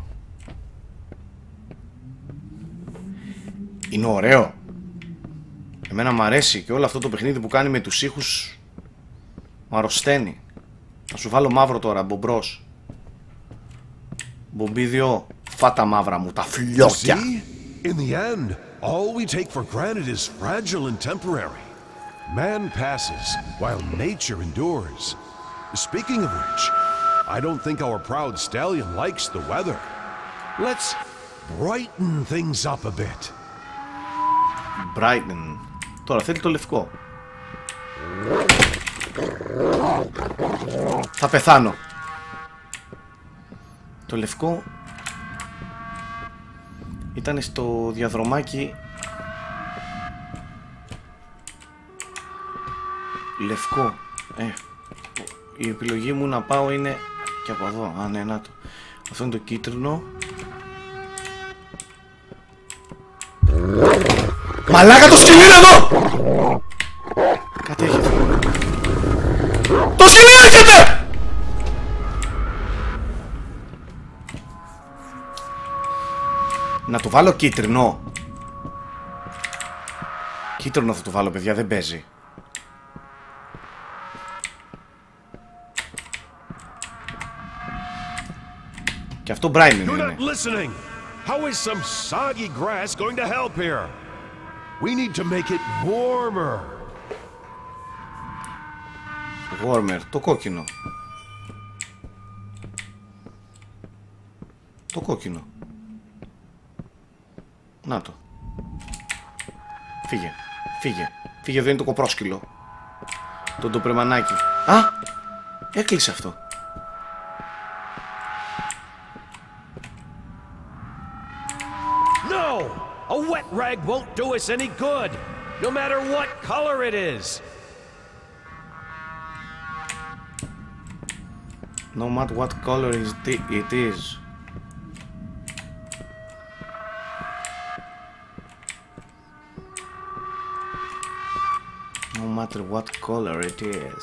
Είναι ωραίο. Εμένα μου αρέσει και όλο αυτό το παιχνίδι που κάνει με τους ήχους μου αρρωσταίνει. Θα σου βάλω μαύρο τώρα, μπομπρός. Μπομπίδιο, φάτα μαύρα μου, τα φιλιόκια. All we take for granted is fragile and temporary. Man passes while nature endures. Speaking of which, I don't think our proud stallion likes the weather. Let's brighten things up a bit. Brighten. Τώρα θέλει το λευκό. Θα πεθάνω. Το λευκό ήταν στο διαδρομάκι λευκό. Η επιλογή μου να πάω είναι και από εδώ. Α, ναι, να το. Αυτό είναι το κίτρινο. Μαλάκα, το σκυλί είναι εδώ! Κάτι έρχεται. Το σκυλί έρχεται! Να το βάλω κίτρινο. Κίτρινο θα το βάλω παιδιά, δεν παίζει. Και αυτό Brian είναι. Warmer, το κόκκινο. Το κόκκινο. Να το. Φύγε. Φύγε. Φύγε, εδώ είναι το κοπρόσκυλο. Το ντοπρεμανάκι. Α! Έκλεισε αυτό. No! A wet rag won't do us any good. No matter what color it is. No matter what color it is. matter what color it is.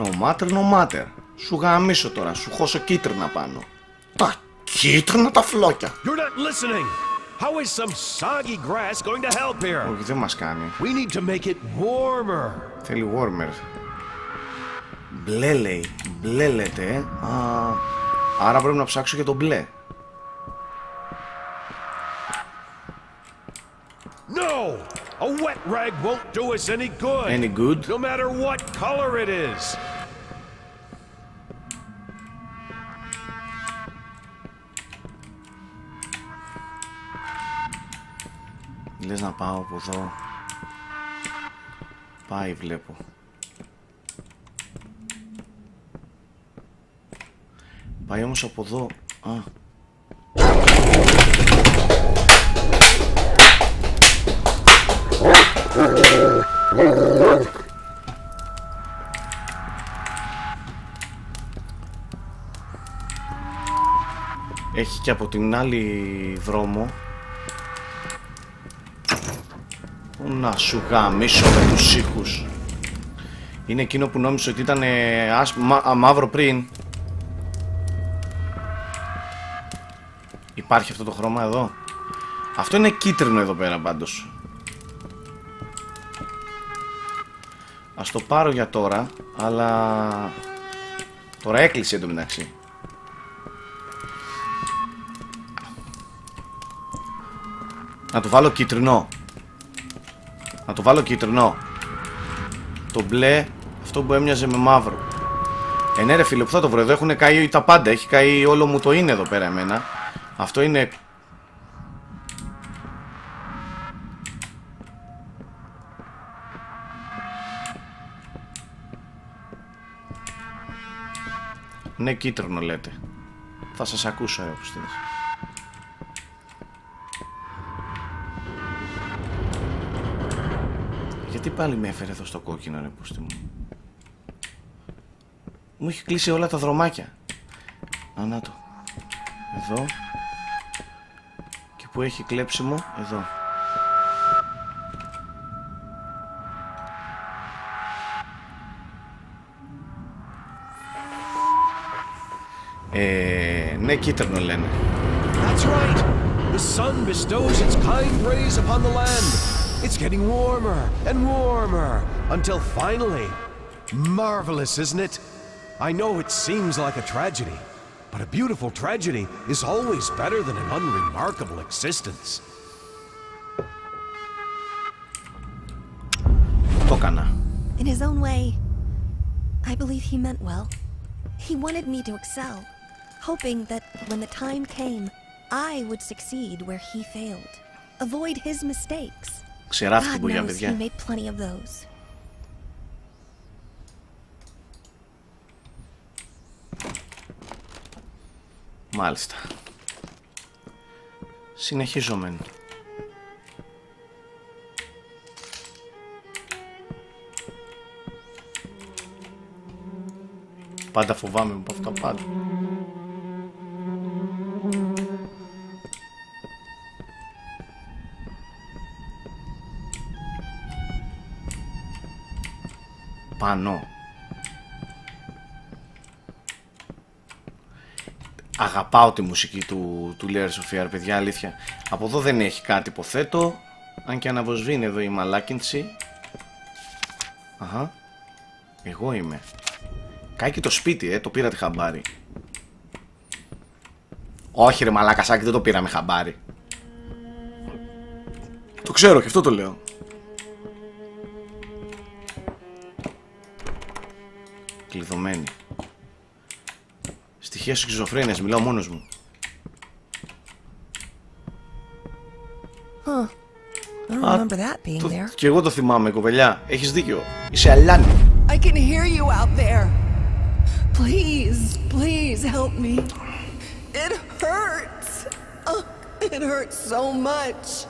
No matter, no matter. Σου γαμίσω τώρα, σου χώσω κίτρινα πάνω. Τα κίτρινα τα φλόκια. How is some soggy grass going to help here? Όχι, δεν μας κάνει. We need to make it warmer. Θέλει warmer. Μπλε λέει. Μπλε λέτε. Άρα πρέπει να ψάξω για το μπλε. No! A wet rag won't do us any good. Any good? No matter what color it is. Λες να πάω από εδώ. Πάει βλέπω. Πάει όμως από εδώ. Έχει και από την άλλη δρόμο. Να σου γαμίσω με τους ήχους. Είναι εκείνο που νόμιζε ότι ήταν μαύρο πριν. Υπάρχει αυτό το χρώμα εδώ. Αυτό είναι κίτρινο εδώ πέρα πάντως. Ας το πάρω για τώρα. Αλλά τώρα έκλεισε εντωμεταξύ. Να το βάλω κίτρινο. Να το βάλω κίτρινο. Το μπλε, αυτό που έμοιαζε με μαύρο. Ναι ρε φίλε, που θα το βρω εδώ, έχουν καεί τα πάντα. Έχει καεί όλο μου το είναι εδώ πέρα εμένα. Αυτό είναι... Ναι, κίτρινο λέτε. Θα σας ακούσω όπως θέλεις. Γιατί πάλι με έφερε εδώ στο κόκκινο ρε πούστη μου. Μου έχει κλείσει όλα τα δρομάκια. Να το. Εδώ. Και που έχει κλέψιμο εδώ. Ναι, κίτρινο λένε. That's right. The sun bestows its kind rays upon the land. It's getting warmer and warmer until finally, marvelous, isn't it? I know it seems like a tragedy, but a beautiful tragedy is always better than an unremarkable existence. In his own way, I believe he meant well. He wanted me to excel, hoping that when the time came, I would succeed where he failed, avoid his mistakes. Ξεράφτηκε που για παιδιά. Μάλιστα. Συνεχίζομεν. Πάντα φοβάμαι από αυτά πάντα. Πάνω. Αγαπάω τη μουσική του Layers of Fear, παιδιά, αλήθεια. Από εδώ δεν έχει κάτι, υποθέτω. Αν και αναβοσβήνει εδώ η μαλάκινση. Αχα. Εγώ είμαι. Κάει και το σπίτι, το πήρα τη χαμπάρι. Όχι ρε μαλάκασάκι, δεν το πήραμε χαμπάρι. Το ξέρω και αυτό το λέω. Κλειδωμένη. Στοιχεία σχιζοφρένειας, μιλάω μόνος μου. Και εγώ το θυμάμαι, κοπελιά. Έχεις δίκιο. Είσαι αλάνη. I can hear you out there. Please, please help me. It hurts. Oh, it hurts so much.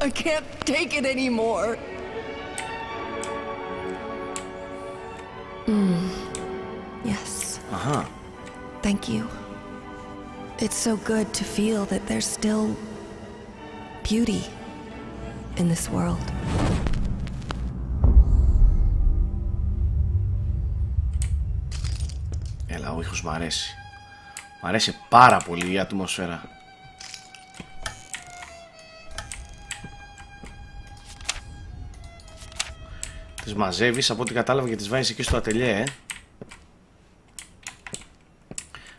I can't take it anymore. Yes. Thank you. It's so good to feel that there's still beauty in this world. ήχος μου αρέσει. Μου αρέσει πάρα πολύ η ατμόσφαιρα. Τις μαζεύεις από ό,τι κατάλαβα και τις βάζεις εκεί στο ατελιέ,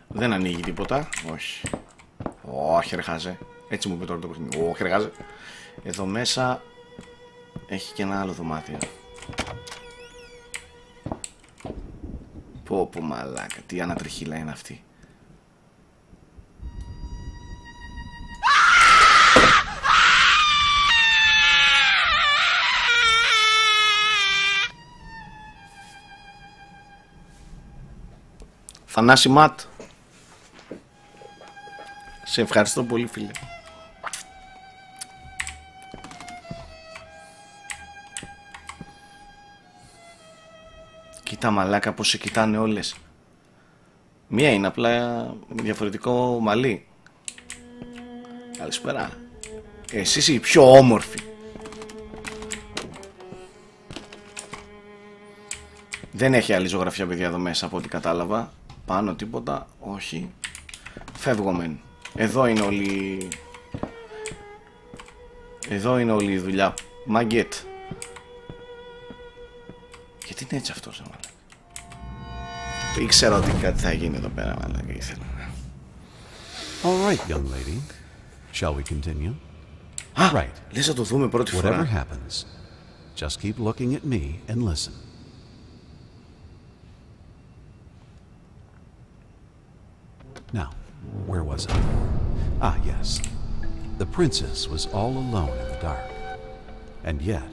Δεν ανοίγει τίποτα. Όχι. Όχι, ρε χάζε. Έτσι μου είπε τώρα το παιχνίδι. Όχι, ρε χάζε. Εδώ μέσα έχει και ένα άλλο δωμάτιο. Πω πω μαλάκα, τι ανατριχίλα είναι αυτή. Θανάση Ματ, σε ευχαριστώ πολύ φίλε. Κοίτα μαλάκα πως σε κοιτάνε όλες. Μία είναι απλά διαφορετικό μαλλί. Καλησπέρα. Εσείς οι πιο όμορφοι. Δεν έχει άλλη ζωγραφιά παιδιά εδώ μέσα από ό,τι κατάλαβα. Πάνω τίποτα, όχι. Φεύγω μεν. Εδώ είναι όλη η δουλειά. Μαγκέτ. Γιατί είναι έτσι αυτός, μαλάκα. Ήξερα ότι κάτι θα γίνει εδώ πέρα, μαλάκα, ήθελα. All right, young lady. Shall we continue? Right. Λες να το δούμε πρώτη φορά. Whatever happens, just keep looking at me and listen. Now, where was I? Ah, yes. The princess was all alone in the dark. And yet,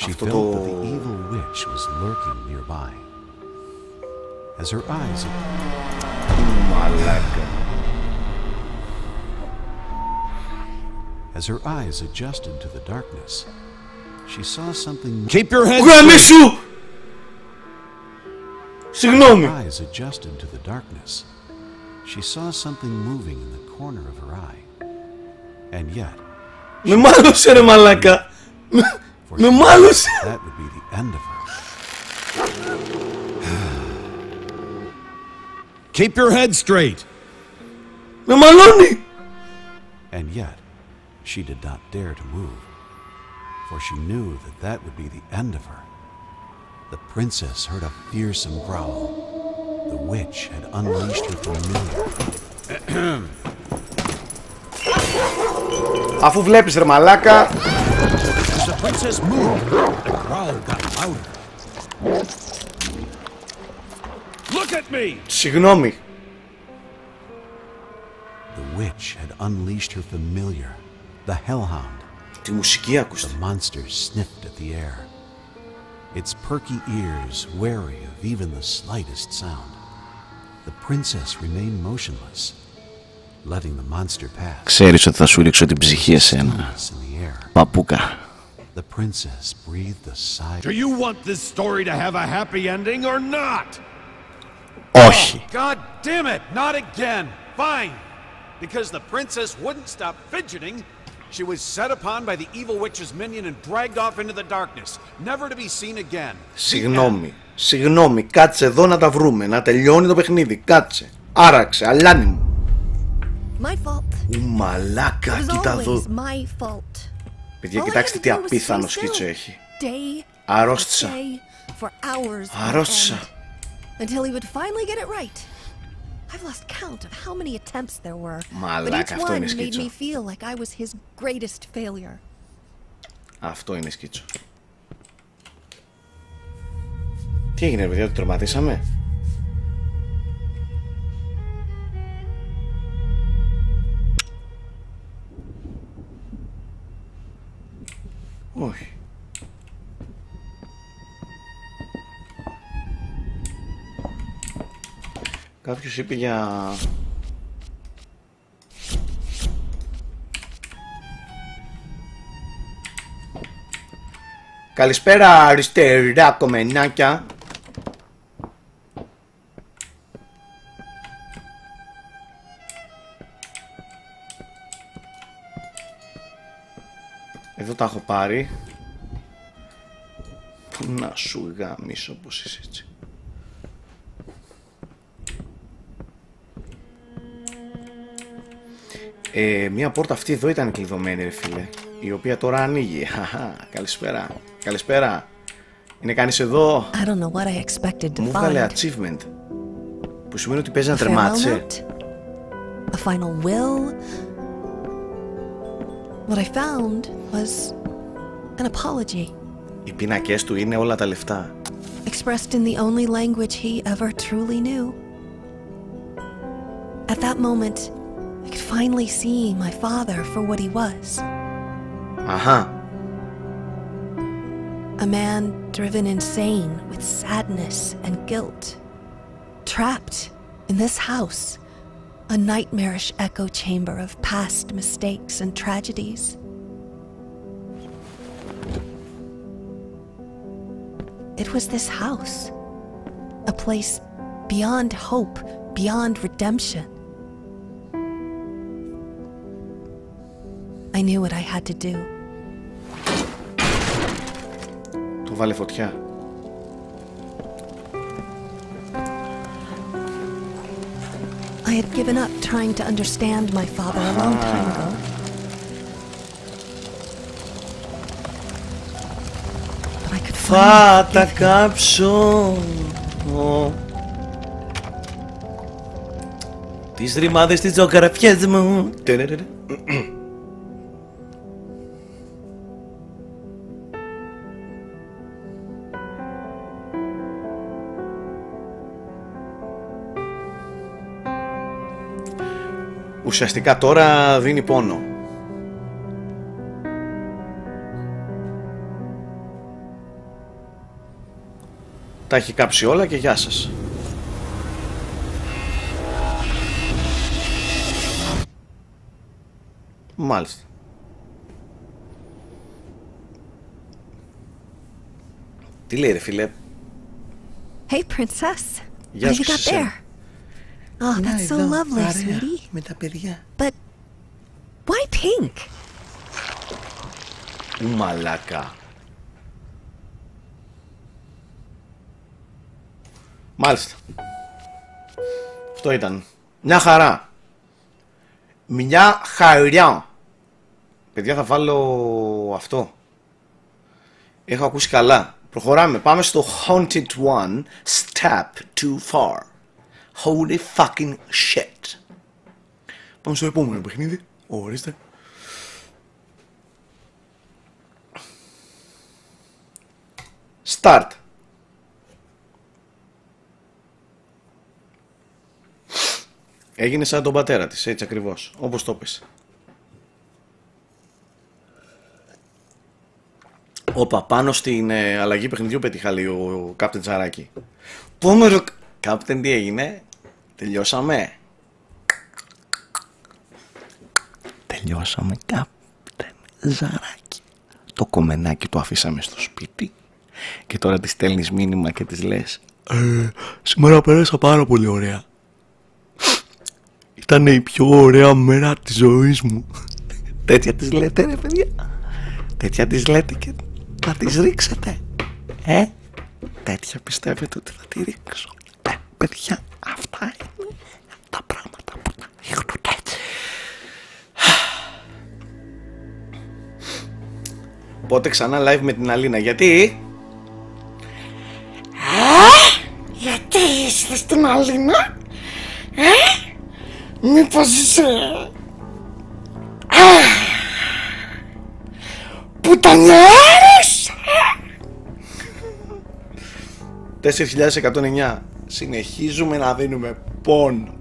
she felt that the evil witch was lurking nearby. As her eyes adjusted to the darkness, she saw something. Keep your head. Her eyes adjusted to the darkness. She saw something moving in the corner of her eye, and yet. Me μάλωσε ρε μαλάκα. Me μάλωσε. That would be the end of her. Keep your head straight. Me μαλώνει. And yet, she did not dare to move, for she knew that that would be the end of her. The princess heard a fearsome growl. The witch had unleashed her familiar. Αφού βλέπεις ρε μαλάκα. The princess moved. The growl got louder. Look at me. Συγγνώμη. The witch had unleashed her familiar, the hellhound. Τη μουσική άκουσε. The monster sniffed at the air. Its perky ears wary of even the slightest sound. The princess remained motionless, letting the monster pass. Ξέρεις ότι θα σου ρίξω την ψυχή εσένα, παπούκα. The princess breathed a sigh. Do you want this story to have a happy ending or not? Όχι. God damn it, not again. Fine. Because the princess wouldn't stop fidgeting. She was set upon by the evil witch's minion and dragged off into the darkness, never to be seen again. Συγγνώμη, συγγνώμη, κάτσε εδώ να τα βρούμε, να τελειώνει το παιχνίδι, κάτσε. Άραξε, αλάνι μου. My fault. Μαλάκα, κοίτα εδώ. Παιδιά, κοιτάξτε τι απίθανο σκίτσο έχει. Αρρώστησα. Αρρώστησα. Until he would finally get it right. I've lost count of how many attempts there were, but each one made me feel like I was his greatest failure. Αυτό είναι σκίτσο. Τι έγινε παιδιά, το τερματίσαμε. Όχι. Κάποιος είπε για... Καλησπέρα αριστερά κομμενάκια. Εδώ τα έχω πάρει. Που να σου γαμίσω πως είσαι έτσι. Μία πόρτα αυτή εδώ ήταν κλειδωμένη, ρε φίλε, η οποία τώρα ανοίγει. Καλησπέρα. Καλησπέρα. Είναι κανείς εδώ? Μου βγάλε achievement, που σημαίνει ότι παίζει να τερμάτισε. Οι πίνακες του είναι όλα τα λεφτά. Expressed in the only language he ever truly knew. At that moment, I could finally see my father for what he was. A man driven insane with sadness and guilt. Trapped in this house, a nightmarish echo chamber of past mistakes and tragedies. It was this house, a place beyond hope, beyond redemption. I knew what I had to do. Το βάλε φωτιά. I had given up trying to understand my father a long time ago. But I could find the caption. Τις ρημάδες της ζωγραφιές μου. Ουσιαστικά τώρα δίνει πόνο. Τα έχει κάψει όλα και γεια σας. Μάλιστα. Τι λέει, ρε φίλε? Hey, princess. Γεια σου, ξεσένα. Oh, that's so lovely, sweetie. Με τα παιδιά. But why pink? Μαλάκα. Μάλιστα. Αυτό ήταν. Μια χαρά. Μια χαρά. Παιδιά, θα βάλω αυτό. Έχω ακούσει καλά. Προχωράμε. Πάμε στο Haunted One Step too Far. Holy fucking shit. Πάμε στο επόμενο παιχνίδι. Ορίστε. Start. Έγινε σαν τον πατέρα της, έτσι ακριβώς, όπως το πες. Όπα, πάνω στην αλλαγή παιχνιδιού πέτυχα, λέει ο Κάπτεν Τζαράκη. Πόμερο... Κάπτεν, τι έγινε? Τελειώσαμε. Τελειώσαμε, Κάπτεν Ζαράκι. Το κομμενάκι το αφήσαμε στο σπίτι και τώρα τη στέλνει μήνυμα και τη λες σήμερα πέρασα πάρα πολύ ωραία. Ήταν η πιο ωραία μέρα της ζωής μου. Τέτοια της λέτε, ρε παιδιά. Τέτοια της λέτε και θα τις ρίξετε. Τέτοια πιστεύετε ότι θα τη ρίξω? Παιδιά, αυτά είναι τα πράγματα που τα ρίχνουν έτσι. Πότε ξανά live με την Αλίνα? Γιατί? Γιατί είσαι στην Αλίνα? Μήπως είσαι... πουτανιάρης? 4.109. Συνεχίζουμε να δίνουμε πόνο.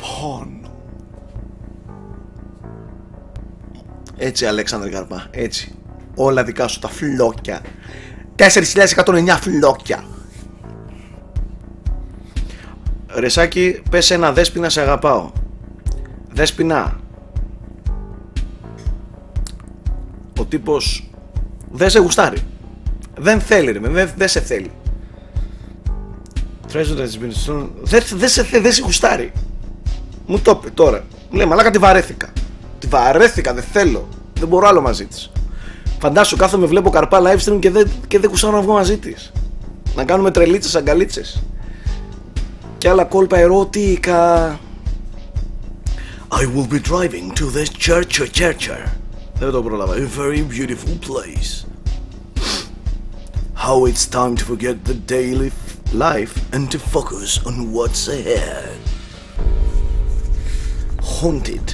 Πόνο. Έτσι, Αλέξανδρε Καρπά, έτσι. Όλα δικά σου τα φλόκια. 4.109 φλόκια. Ρεσάκι, πες ένα Δέσποινα, σε αγαπάω. Δέσποινα. Ο τύπος δεν σε γουστάρει. Δεν θέλει, ρε, δεν σε θέλει. Δεν σε γουστάρει. Μου το είπε τώρα. Μου λέει, μαλάκα, τη βαρέθηκα. Τη βαρέθηκα, δεν θέλω. Δεν μπορώ άλλο μαζί της. Φαντάσου, κάθομαι, βλέπω Καρπά live stream και δεν γουστάρω να βγω μαζί της. Να κάνουμε τρελίτσες, αγκαλίτσες. Και άλλα κόλπα, ερώτηκα. I will be driving to this church. Δεν το πρόλαβα. A very beautiful place. How it's time to forget the daily life and to focus on what's ahead. Haunted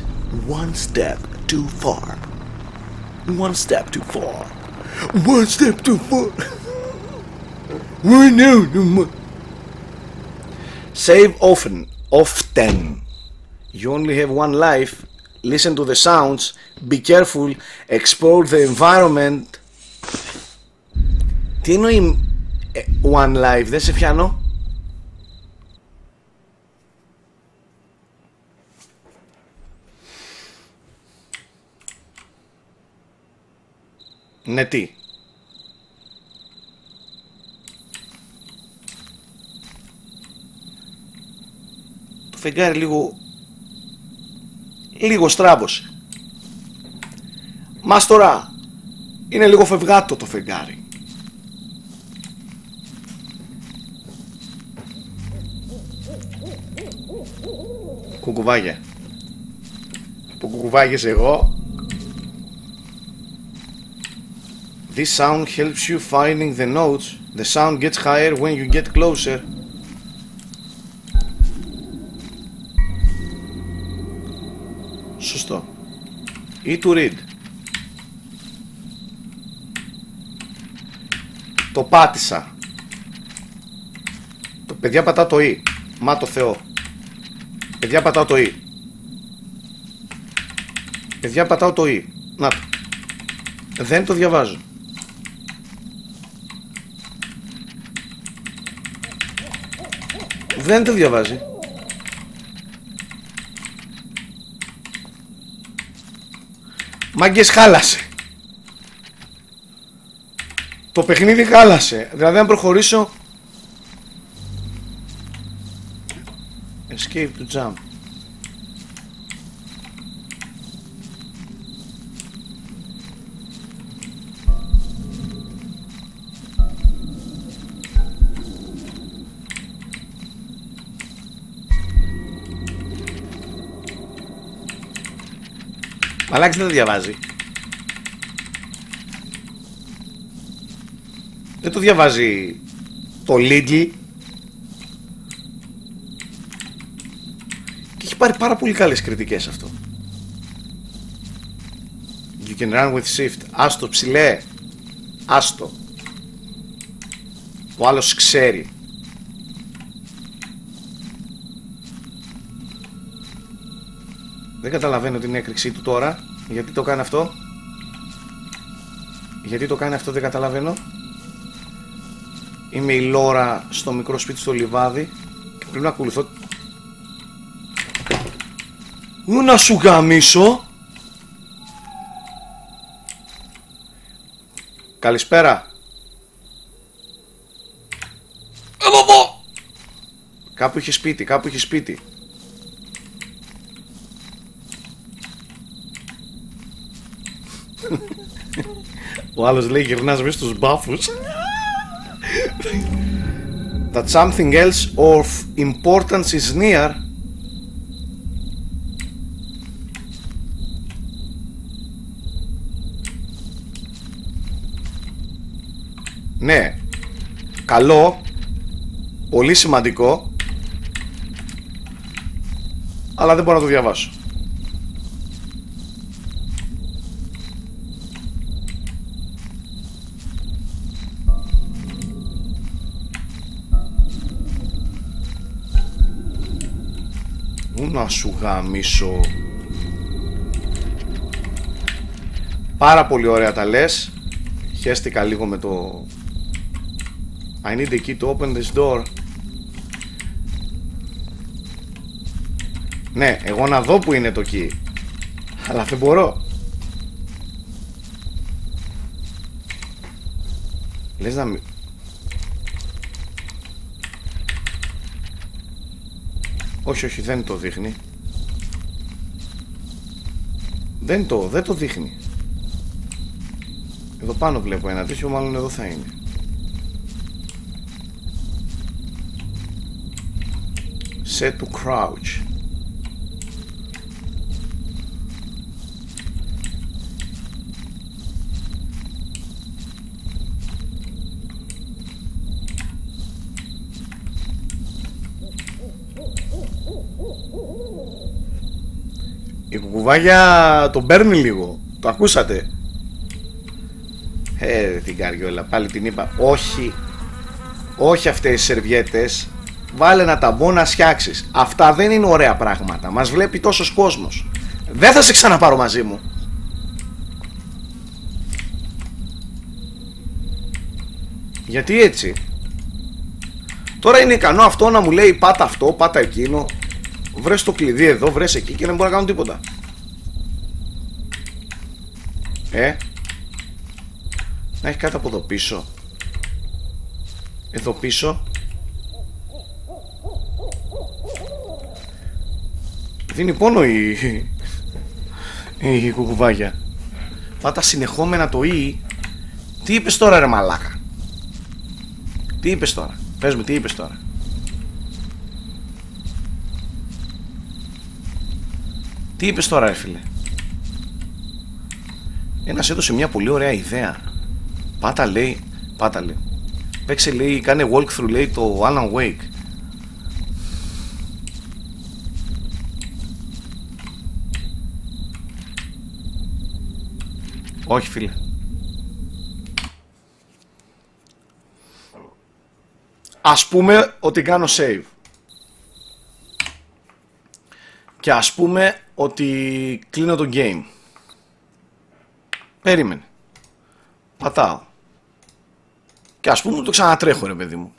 One Step Too Far. One step too far. One step too far. Right now, no more. Save often. You only have one life. Listen to the sounds. Be careful. Explore the environment. Τι εννοεί one life, δεν σε πιάνω. Ναι, τι. Το φεγγάρι λίγο στράβωσε. Μας τώρα είναι λίγο φευγάτο το φεγγάρι. Κουκουβάγια. Που κουκουβάγιες εγώ. This sound helps you finding the notes. The sound gets higher when you get closer. Σωστό. Ή to read. Το πάτησα. Το παιδιά πατά το Ι. Μα το Θεό. Παιδιά πατάω το Ι. Παιδιά πατάω το Ι. Να το. Δεν το διαβάζω. Δεν το διαβάζει. Μάγκες, χάλασε. Το παιχνίδι χάλασε. Δηλαδή αν προχωρήσω... Escape to jump. Μαλάξι δεν το διαβάζει. Δεν το διαβάζει το Lidl. Και έχει πάρει πάρα πολύ καλές κριτικές αυτό. You can run with shift. Άστο ψηλέ. Άστο. Ο άλλος ξέρει. Δεν καταλαβαίνω την έκρηξή του τώρα. Γιατί το κάνει αυτό. Γιατί το κάνει αυτό δεν καταλαβαίνω. Είμαι η Λόρα στο μικρό σπίτι στο λιβάδι. Και πρέπει να ακολουθώ. Να σου γαμίσω. Καλησπέρα. Κάπου είχε σπίτι, κάπου είχε σπίτι. Ο άλλος λέει γυρνάς μέσα στους μπάφους. That something else of importance is near. Ναι. Καλό. Πολύ σημαντικό. Αλλά δεν μπορώ να το διαβάσω. Να σου γαμίσω. Πάρα πολύ ωραία τα λες. Χαίστηκα λίγο με το I need a key to open this door. Ναι, εγώ να δω που είναι το key. Αλλά δεν μπορώ. Λες να μην... Όχι, όχι, δεν το δείχνει. Δεν το δείχνει. Εδώ πάνω βλέπω ένα τέτοιο, μάλλον εδώ θα είναι. Set to crouch. Η κουκουβάγια τον παίρνει λίγο. Το ακούσατε? Την καριόλα, πάλι την είπα. Όχι, όχι αυτές οι σερβιέτες. Βάλε ένα ταμπό να σιάξεις. Αυτά δεν είναι ωραία πράγματα. Μας βλέπει τόσος κόσμος. Δεν θα σε ξαναπάρω μαζί μου. Γιατί έτσι? Τώρα είναι ικανό αυτό να μου λέει πάτα αυτό, πάτα εκείνο. Βρες το κλειδί εδώ, βρες εκεί και δεν μπορώ να κάνω τίποτα. Να έχει κάτι από εδώ πίσω. Εδώ πίσω. Δίνει πόνο η κουκουβάγια. Πάτα συνεχόμενα το «η». Τι είπες τώρα ρε μαλάκα? Τι είπες τώρα? Πες μου τι είπες τώρα. Τι είπες τώρα ρε φίλε? Ένας έδωσε μια πολύ ωραία ιδέα. Πάτα λέει, παίξε λέει, κάνε walkthrough λέει το Alan Wake. Όχι φίλε. Ας πούμε ότι κάνω save. Και ας πούμε ότι κλείνω το game. Περίμενε. Πατάω. Και ας πούμε το ξανατρέχω ρε παιδί μου.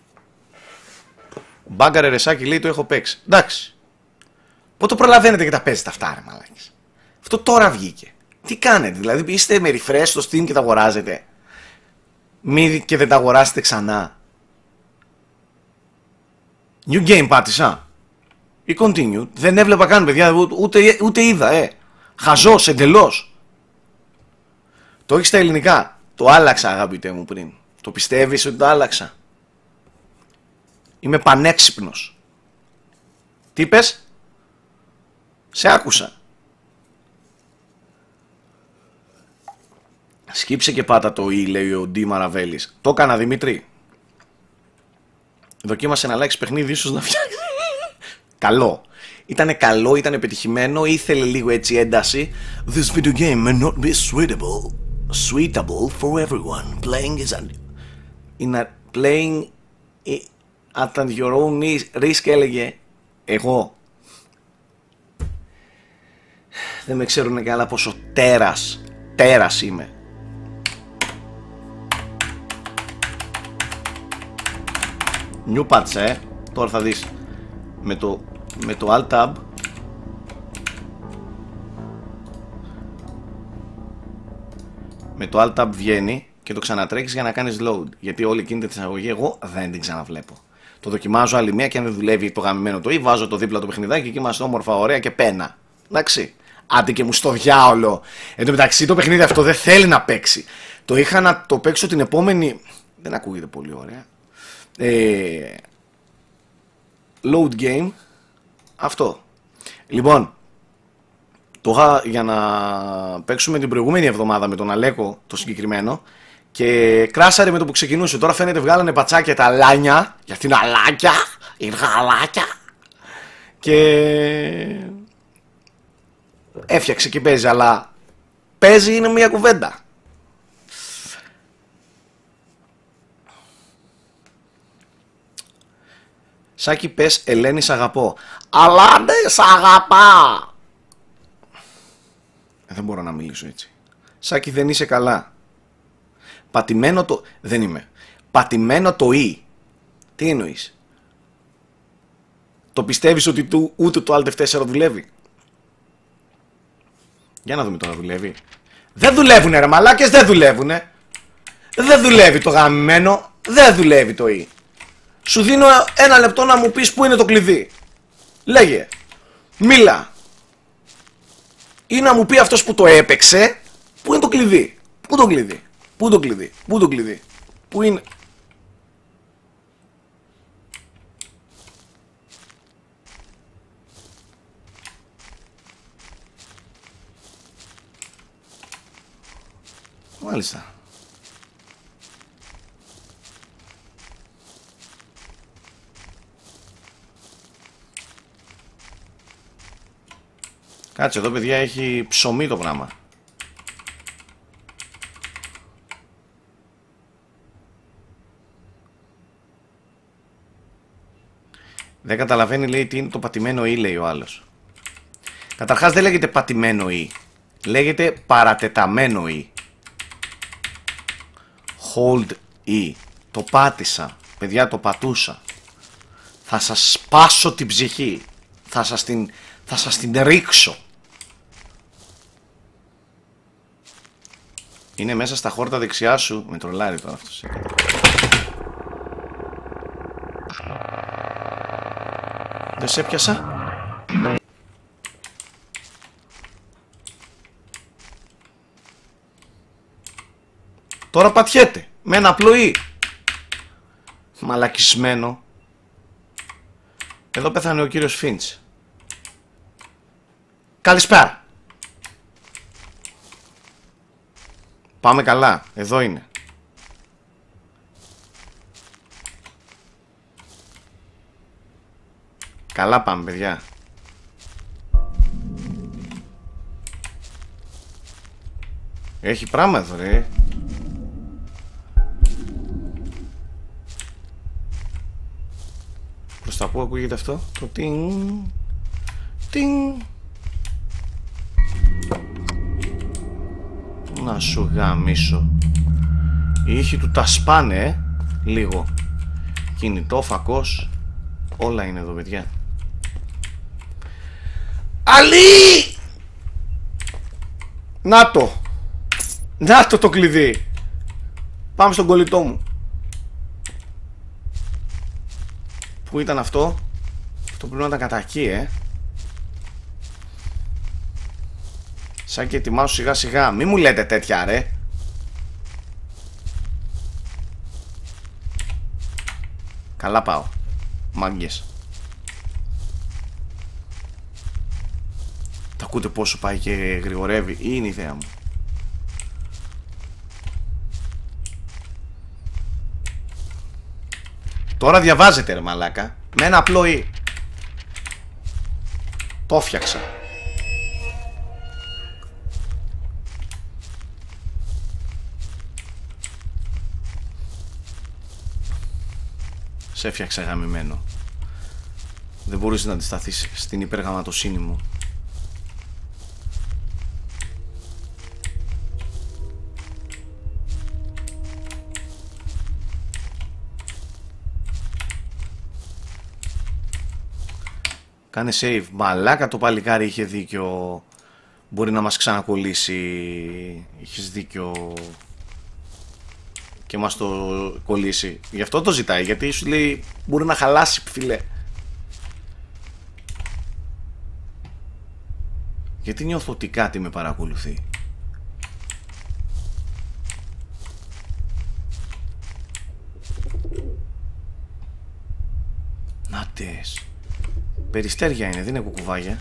Μπάγκαρε ρεσάκι λέει το έχω παίξει. Εντάξει. Πότε προλαβαίνετε και τα παίζετε αυτά ρε μαλάκες? Αυτό τώρα βγήκε. Τι κάνετε δηλαδή? Είστε με refresh στο Steam και τα αγοράζετε? Μη και δεν τα αγοράσετε ξανά. New game πάτησα. Ή continue. Δεν έβλεπα καν παιδιά. Ούτε είδα Χαζός εντελώς. Το έχεις στα ελληνικά. Το άλλαξα αγαπητέ μου πριν. Το πιστεύεις ότι το άλλαξα? Είμαι πανέξυπνος. Τι είπες? Σε άκουσα. Σκύψε και πάτα το «η» λέει ο Ντι Μαραβέλης. Το έκανα Δημήτρη. Δοκίμασε να αλλάξεις παιχνίδι, ίσως να φτιάξει. Καλό. Ήτανε καλό, ήτανε πετυχημένο, ήθελε λίγο έτσι ένταση. This video game may not be suitable for everyone. Playing at your own risk, έλεγε εγώ. Δεν με ξέρουνε καλά πόσο τέρας είμαι. New patch, Τώρα θα δεις. Με το Alt Tab. Με το Alt Tab βγαίνει και το ξανατρέχεις για να κάνεις load. Γιατί όλη εκείνη την αγωγή εγώ δεν την ξαναβλέπω. Το δοκιμάζω άλλη μία και αν δεν δουλεύει το γαμημένο το «η», βάζω το δίπλα το παιχνιδάκι και είμαστε όμορφα, ωραία και πένα. Εντάξει. Άντε και μου στο διάολο. Εν τω μεταξύ το παιχνίδι αυτό δεν θέλει να παίξει. Το είχα να το παίξω την επόμενη. Δεν ακούγεται πολύ ωραία. Load game. Αυτό. Λοιπόν, το είχα για να παίξουμε την προηγούμενη εβδομάδα με τον Αλέκο το συγκεκριμένο. Και κράσαρε με το που ξεκινούσε. Τώρα φαίνεται βγάλανε πατσάκια τα αλάνια. Γιατί είναι αλάκια. Είναι γαλάκια. Και έφτιαξε και παίζει, αλλά παίζει είναι μια κουβέντα. Σάκη πες Ελένη σ' αγαπώ. Αλλά ναι σ' αγαπά. Δεν μπορώ να μιλήσω έτσι. Σάκη δεν είσαι καλά. Πατημένο το... Δεν είμαι. Πατημένο το «η». Τι εννοείς? Το πιστεύεις ότι ούτε το Alt F4 δουλεύει? Για να δούμε τώρα δουλεύει. Δεν δουλεύουνε ρε μαλάκες, δεν δουλεύουνε. Δεν δουλεύει το γαμμένο. Δεν δουλεύει το «η». Σου δίνω ένα λεπτό να μου πεις πού είναι το κλειδί. Λέγε. Μίλα. Ή να μου πει αυτός που το έπαιξε πού είναι το κλειδί. Πού το κλειδί. Πού είναι. Μάλιστα. Κάτσε εδώ παιδιά, έχει ψωμί το πράγμα. Δεν καταλαβαίνει, λέει, τι είναι το πατημένο ή, λέει ο άλλος. Καταρχάς δεν λέγεται πατημένο ή, λέγεται παρατεταμένο ή. Hold ή. Το πάτησα, παιδιά, το πατούσα. Θα σας σπάσω την ψυχή. Θα σας την ρίξω. Είναι μέσα στα χόρτα δεξιά σου. Με τρολάρει τώρα αυτός. Δεν σε έπιασα. Τώρα πατιέται. Με ένα πλοή. Μαλακισμένο. Εδώ πέθανε ο κύριος Φίντς. Καλησπέρα. Πάμε καλά. Εδώ είναι. Καλά πάμε παιδιά. Έχει πράγμα εδώ ρε. Προς τα που ακούγεται αυτό. Το τιν. Τιν. Να σου γαμίσω. Οι ήχοι του τα σπάνε λίγο. Κινητό, φακός. Όλα είναι εδώ παιδιά. Αλή! Να το! Να το κλειδί! Πάμε στον κολλητό μου. Πού ήταν αυτό? Αυτό πρέπει να ήταν κατά εκεί, ε. Σαν και ετοιμάσου σιγά σιγά. Μη μου λέτε τέτοια ρε. Καλά πάω. Μάγκες. Τα ακούτε πόσο πάει και γρηγορεύει? Είναι η ιδέα μου. Τώρα διαβάζετε ρε μαλάκα. Με ένα απλό ή. Το φτιάξα. Σε έφτιαξα γαμημένο. Δεν μπορείς να αντισταθείς στην υπεργαματοσύνη μου. Κάνε save. Μαλάκα το παλικάρι, είχε δίκιο. Μπορεί να μας ξανακολλήσει. Έχεις δίκιο. Και μας το κολλήσει. Γι' αυτό το ζητάει, γιατί σου λέει μπορεί να χαλάσει φίλε. Γιατί νιώθω ότι κάτι με παρακολουθεί. Νάτες. Περιστέρια είναι, δεν είναι κουκουβάγια.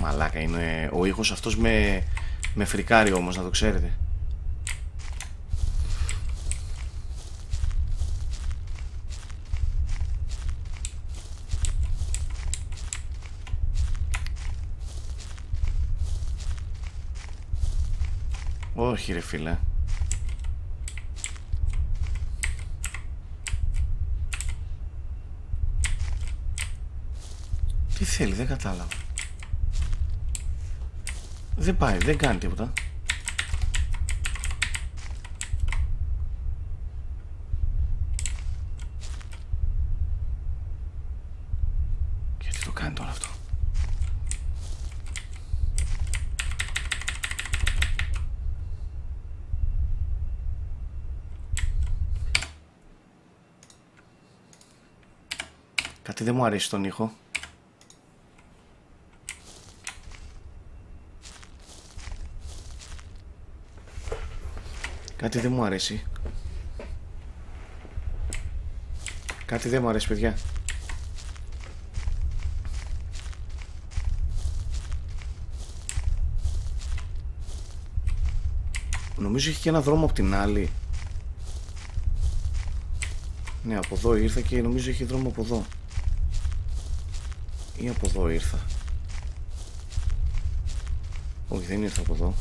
Μαλάκα είναι ο ήχος αυτός, με φρικάρει όμως, να το ξέρετε. Όχι ρε φίλε. Τι θέλει, δεν κατάλαβα. Δεν πάει, δεν κάνει τίποτα. Γιατί το κάνει τώρα αυτό? Κάτι δεν μου αρέσει τον ήχο. Κάτι δεν μου αρέσει. Κάτι δεν μου αρέσει παιδιά. Νομίζω έχει και ένα δρόμο από την άλλη. Ναι, από εδώ ήρθα και νομίζω έχει δρόμο από εδώ. Ή από εδώ ήρθα. Όχι, δεν ήρθα από εδώ.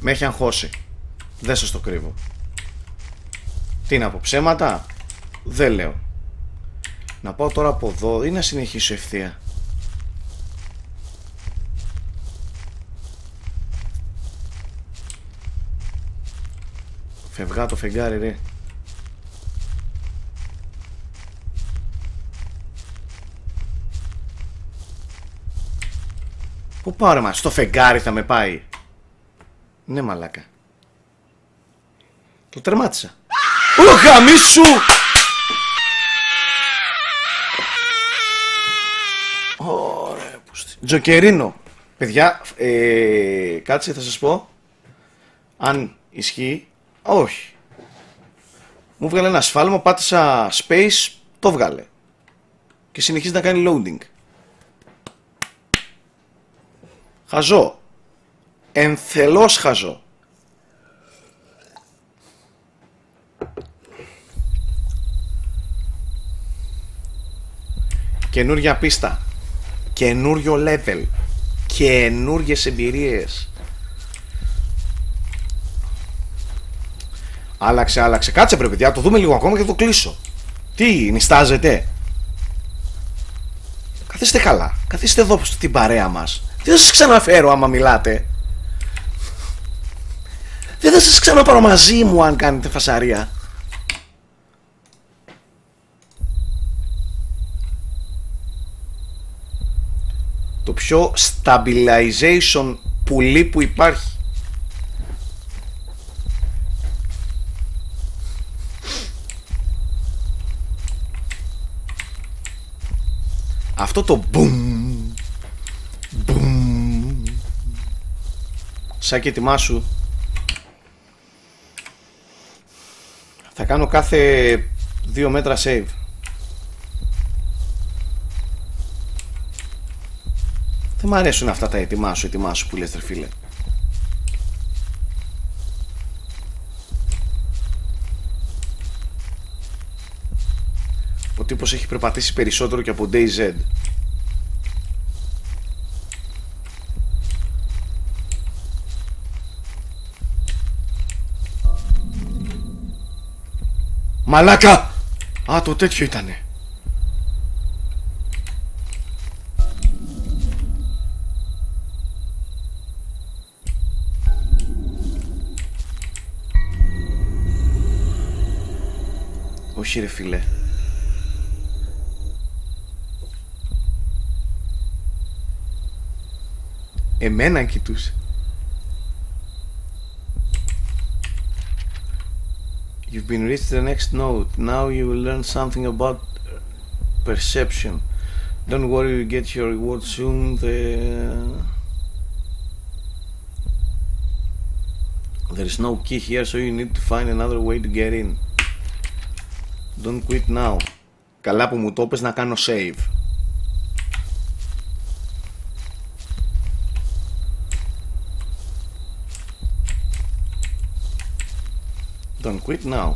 Με έχει αγχώσει. Δεν σας το κρύβω. Τι είναι από ψέματα? Δεν λέω. Να πάω τώρα από εδώ ή να συνεχίσω ευθεία? Φευγά το φεγγάρι ρε. Πού πάρε μας, στο φεγγάρι θα με πάει? Ναι μαλάκα. Το τερμάτισα. Ω γαμίσου! Ωραία πούστη. Τζοκερίνο. Παιδιά, κάτσε θα σας πω. Αν ισχύει. Όχι. Μου βγάλε ένα σφάλμα, πάτησα space, το βγάλε. Και συνεχίζει να κάνει loading. Χαζό. Ενθελώς χαζό. Καινούρια πίστα. Καινούριο level. Καινούριες εμπειρίες. Άλλαξε, άλλαξε. Κάτσε πρέπει, παιδιά, το δούμε λίγο ακόμα και το κλείσω. Τι, νιστάζετε? Καθίστε καλά. Καθίστε εδώ στην παρέα μας. Δεν θα σας ξαναφέρω άμα μιλάτε. Δεν θα σας ξαναπάρω μαζί μου αν κάνετε φασαρία. Το πιο stabilization πουλί που υπάρχει. Αυτό το boom, boom. Σάκη ετοιμάσου. Θα κάνω κάθε 2 μέτρα save. Δεν μ' αρέσουν αυτά τα ετοιμάσου, ετοιμάσου που λες ρε φίλε. Ο τύπος έχει περπατήσει περισσότερο και από DayZ. Μαλάκα! Α, το τέτοιο ήτανε. Όχι ρε φίλε. Εμένα κοιτούσε. You've been reached the next note. Now you will learn something about perception. Don't worry, you get your reward soon. There is no key here, so you need to find another way to get in. Don't quit now. Καλά που μου το πες να κάνω save. Don't quit now.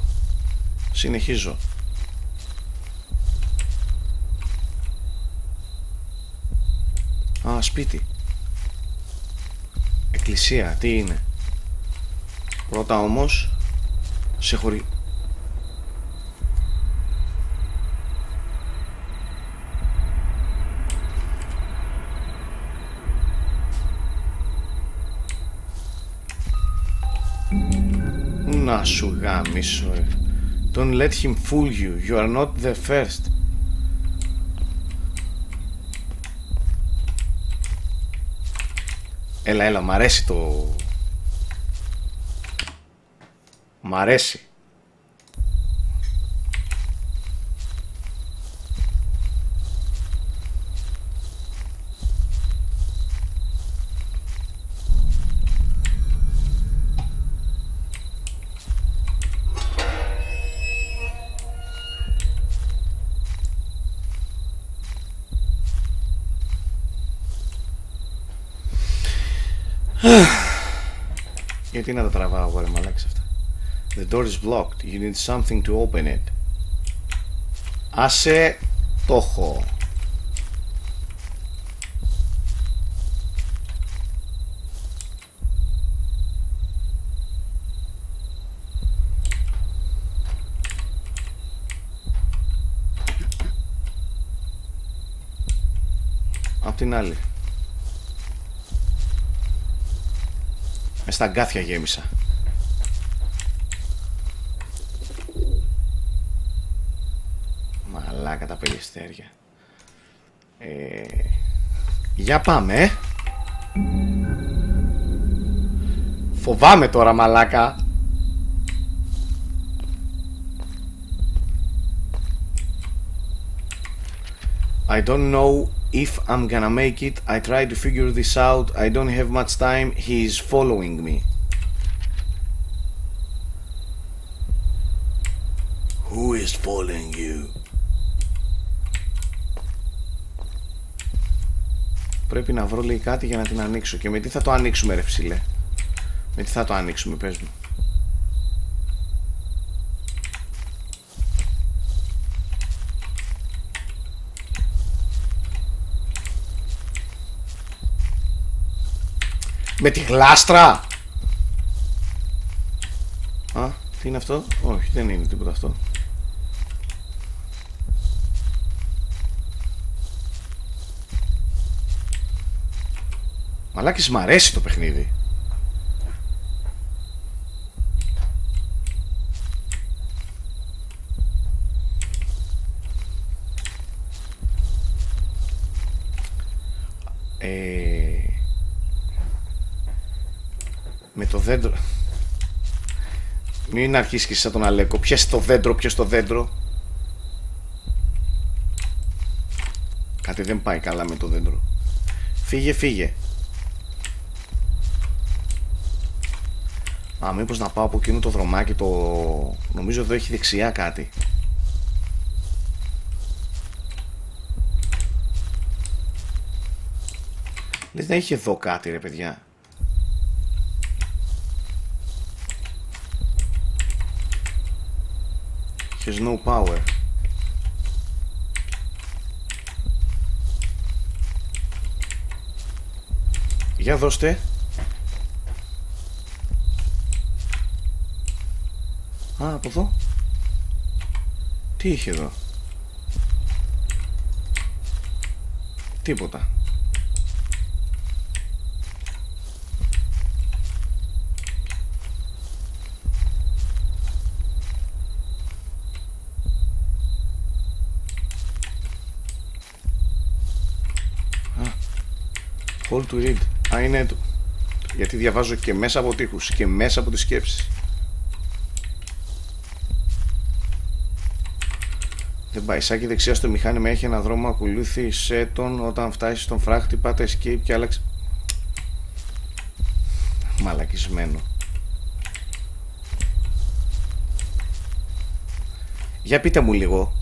Συνεχίζω. Α, σπίτι. Εκκλησία, τι είναι? Πρώτα όμως σε χωρί... Να σου γαμίσω. Don't let him fool you. You are not the first. Έλα, έλα, μ' αρέσει το... Μ' αρέσει. Γιατί να τα τραβάω εγώ ρε μαλάκες αυτά. The door is blocked. You need something to open it. Άσε, το έχω. Απ' την άλλη. Μες τα αγκάθια γέμισα. Μαλάκα τα πελιστέρια. Για πάμε, Φοβάμαι τώρα μαλάκα. I don't know if I'm gonna make it. I try to figure this out. I don't have much time. He is following me. Who is following you? Πρέπει να βρω λέει κάτι για να την ανοίξω. Και με τι θα το ανοίξουμε ρε ψηλέ? Με τι θα το ανοίξουμε πες μου? Με τη γλάστρα! Α, τι είναι αυτό? Όχι, δεν είναι τίποτα αυτό. Μαλάκες, μ' αρέσει το παιχνίδι. Με το δέντρο. Μην αρχίσεις και σαν τον Αλέκο. Πιες το δέντρο, πιες το δέντρο. Κάτι δεν πάει καλά με το δέντρο. Φύγε, φύγε. Α, μήπως να πάω από εκείνο το δρομάκι το... Νομίζω εδώ έχει δεξιά κάτι. Λες να είχε εδώ κάτι ρε παιδιά. There's no power. Για δώστε. Α, από εδώ. Τι είχε εδώ? Τίποτα. All to read. Α, είναι έτοιμο. Γιατί διαβάζω και μέσα από τείχους και μέσα από τις σκέψεις. Δεν πάει. Σάκι δεξιά στο μηχάνημα έχει ένα δρόμο. Ακολούθησε τον. Όταν φτάσεις στον φράχτη, πάτε escape και άλλαξε. Μαλακισμένο. Για πείτε μου λίγο.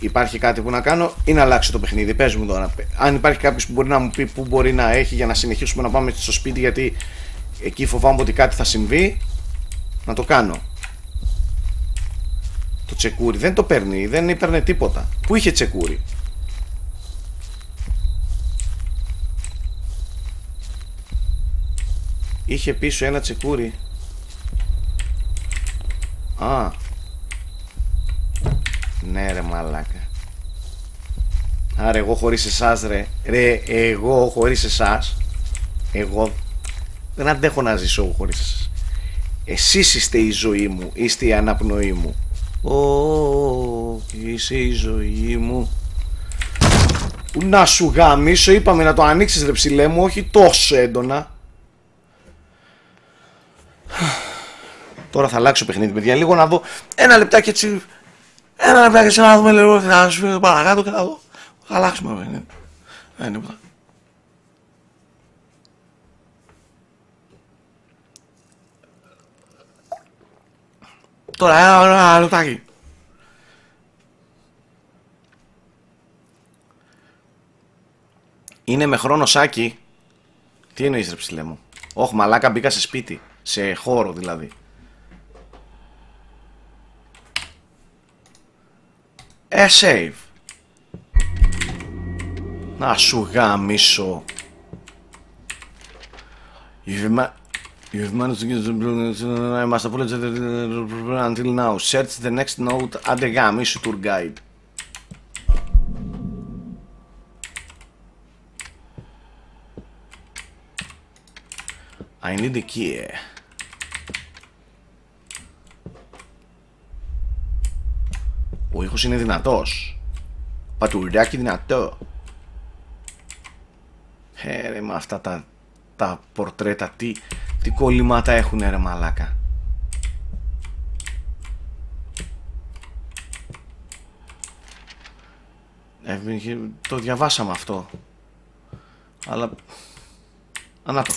Υπάρχει κάτι που να κάνω ή να αλλάξω το παιχνίδι? Πες μου τώρα. Αν υπάρχει κάποιος που μπορεί να μου πει που μπορεί να έχει για να συνεχίσουμε να πάμε στο σπίτι, γιατί εκεί φοβάμαι ότι κάτι θα συμβεί, να το κάνω. Το τσεκούρι δεν το παίρνει, δεν έπαιρνε τίποτα. Πού είχε τσεκούρι? Είχε πίσω ένα τσεκούρι. Α, ναι ρε μαλάκα. Άρα εγώ χωρίς εσάς ρε. Ρε εγώ χωρίς εσάς. Εγώ δεν αντέχω να ζήσω εγώ χωρίς εσάς. Εσείς είστε η ζωή μου. Είστε η αναπνοή μου. Είσαι η ζωή μου. Να σου γαμίσω. Είπαμε να το ανοίξεις ρε ψηλέ μου. Όχι τόσο έντονα. Τώρα θα αλλάξω παιχνίδι παιδιά. Λίγο να δω. Ένα λεπτάκι έτσι. Ένα λεπτά και σε να δούμε λίγο, θα σου πει παρακάτω και θα δω. Θα αλλάξουμε, βέβαια. Δεν είναι τίποτα. Τώρα ένα ρωτάκι. Είναι με χρόνο σάκι. Τι εννοείς ρε ψηλέ μου? Όχι μαλάκα, μπήκα σε σπίτι. Σε χώρο δηλαδή. Save. Να σου γαμίσω. You've managed to get the blue. I must apologize until now. Search the next note at the γαμίσου tour guide. I need a key. Ο ήχος είναι δυνατός. Πατουράκι δυνατό. Ρε μα αυτά τα πορτρέτα τι κολλήματα έχουν ρε μαλάκα. Το διαβάσαμε αυτό. Αλλά ανάτο.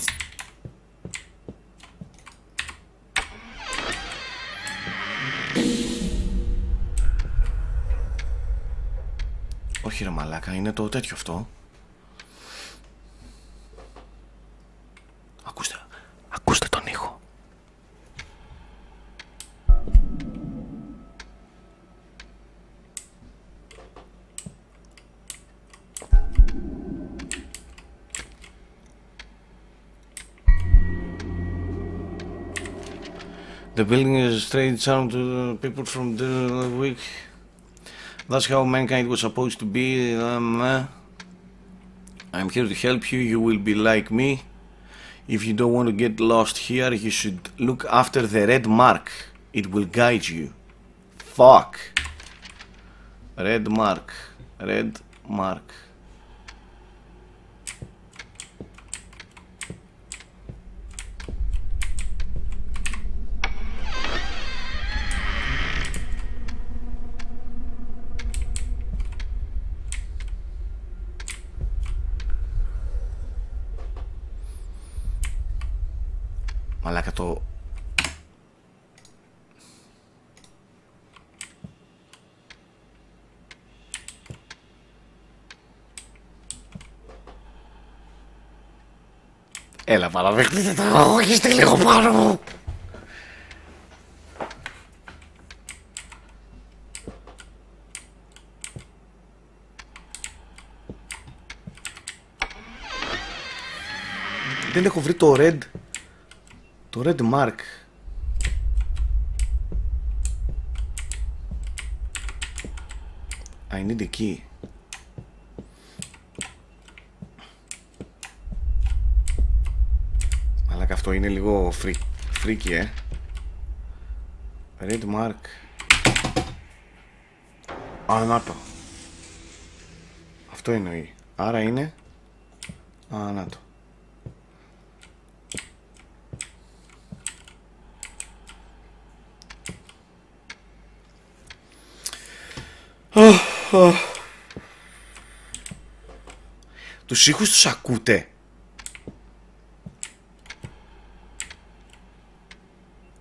Όχι ρε μαλάκα, είναι το τέτοιο αυτό. Ακούστε τον ήχο. The building is a strange sound to people from the week. That's how mankind was supposed to be. I'm here to help you. You will be like me. If you don't want to get lost here, you should look after the red mark. It will guide you. Fuck. Red mark. Red mark. Μαλάκα το... Έλα παραδεχτείτε τα αγωγήστε λίγο πάνω μου. Δεν έχω βρει το red. Το red mark. I need a key. Αλλά και αυτό είναι λίγο φρίκι, Red mark. Α, να το. Αυτό εννοεί. Άρα είναι... Α, να το. Τους ήχους τους ακούτε?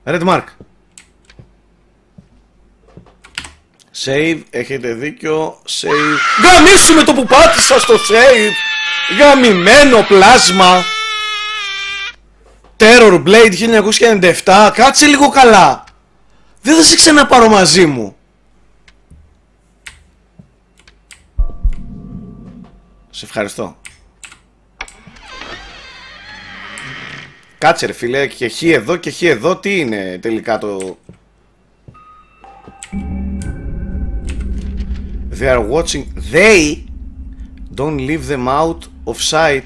Red mark. Save, έχετε δίκιο. Save. Γαμίσου με το που πάτησα στο save. Γαμημένο πλάσμα. Terror Blade 1997. Κάτσε λίγο καλά. Δεν θα σε ξαναπάρω μαζί μου. Σε ευχαριστώ. Κάτσε ρε φίλε, και χει εδώ και χει εδώ, τι είναι τελικά το... They are watching... They don't leave them out of sight.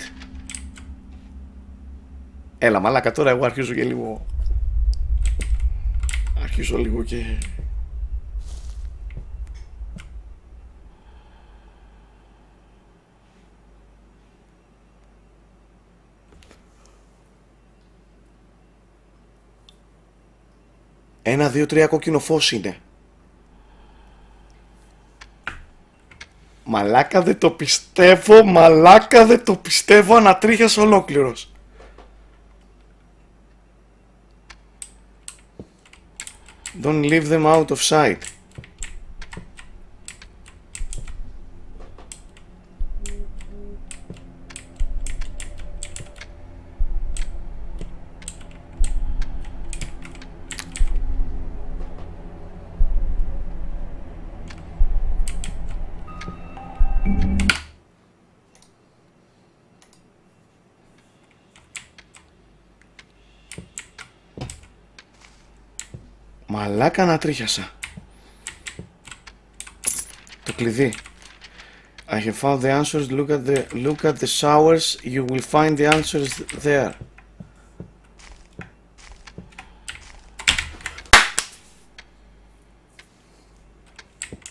Έλα μαλάκα, τώρα εγώ αρχίζω και λίγο... Αρχίζω λίγο και... Ένα, δύο, τρία κόκκινο φως είναι. Μαλάκα δεν το πιστεύω, μαλάκα δεν το πιστεύω, ανατρίχιας ολόκληρος. Don't leave them out of sight. Μαλάκα να τρίχιασα. Το κλειδί. I have found the answers. Look at the showers. You will find the answers there.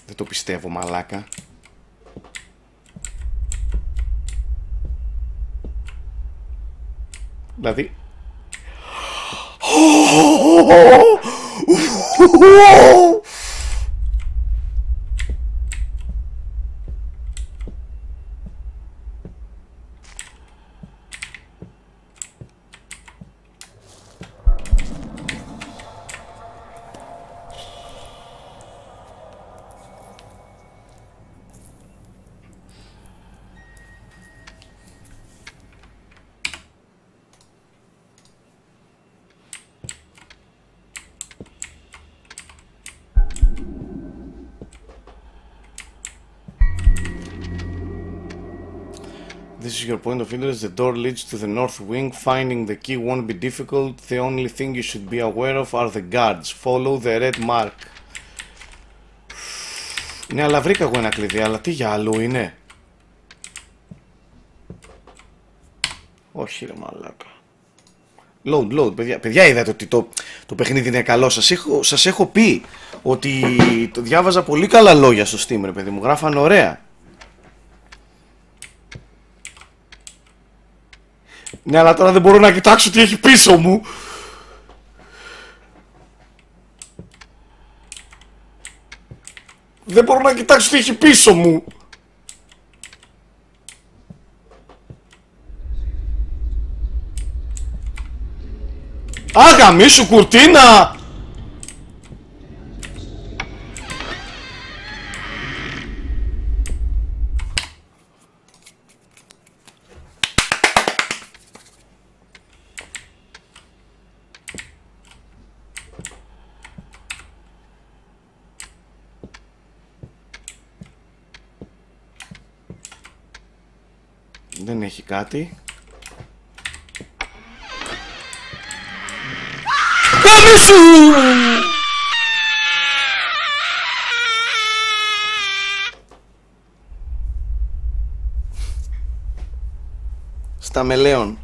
Δεν το πιστεύω, μαλάκα. Δηλαδή. This is your point of interest. The door leads to the north wing. Finding the key won't be difficult. The only thing you should be aware of are the guards. Follow the red mark. Ναι, αλλά βρήκα εγώ ένα κλειδί, αλλά τι για άλλο είναι. Όχι ρε μαλάκα. Load, load, παιδιά. Παιδιά, είδατε ότι το παιχνίδι είναι καλό. Σας έχω πει ότι το διάβαζα πολύ καλά λόγια στο Steam, ρε παιδί μου. Γράφαν ωραία. Ναι, αλλά τώρα δεν μπορώ να κοιτάξω τι έχει πίσω μου. Δεν μπορώ να κοιτάξω τι έχει πίσω μου. Άγαμη σου κουρτίνα. Δεν έχει κάτι. Καμίσου! Στα μελέον.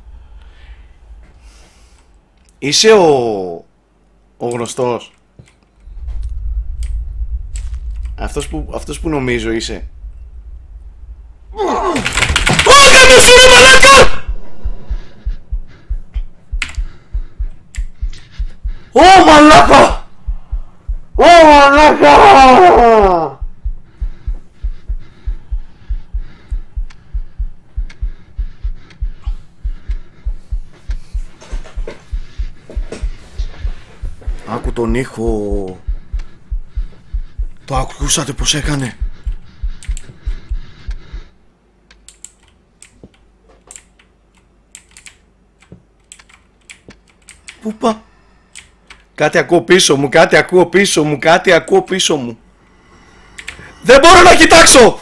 Είσαι ο γνωστός. Αυτός που νομίζω είσαι. Μαλάκα! Άκου τον ήχο. Το ακούσατε πως έκανε. Πού πα? Κάτι ακούω πίσω μου, κάτι ακούω πίσω μου, κάτι ακούω πίσω μου. Δεν μπορώ να κοιτάξω!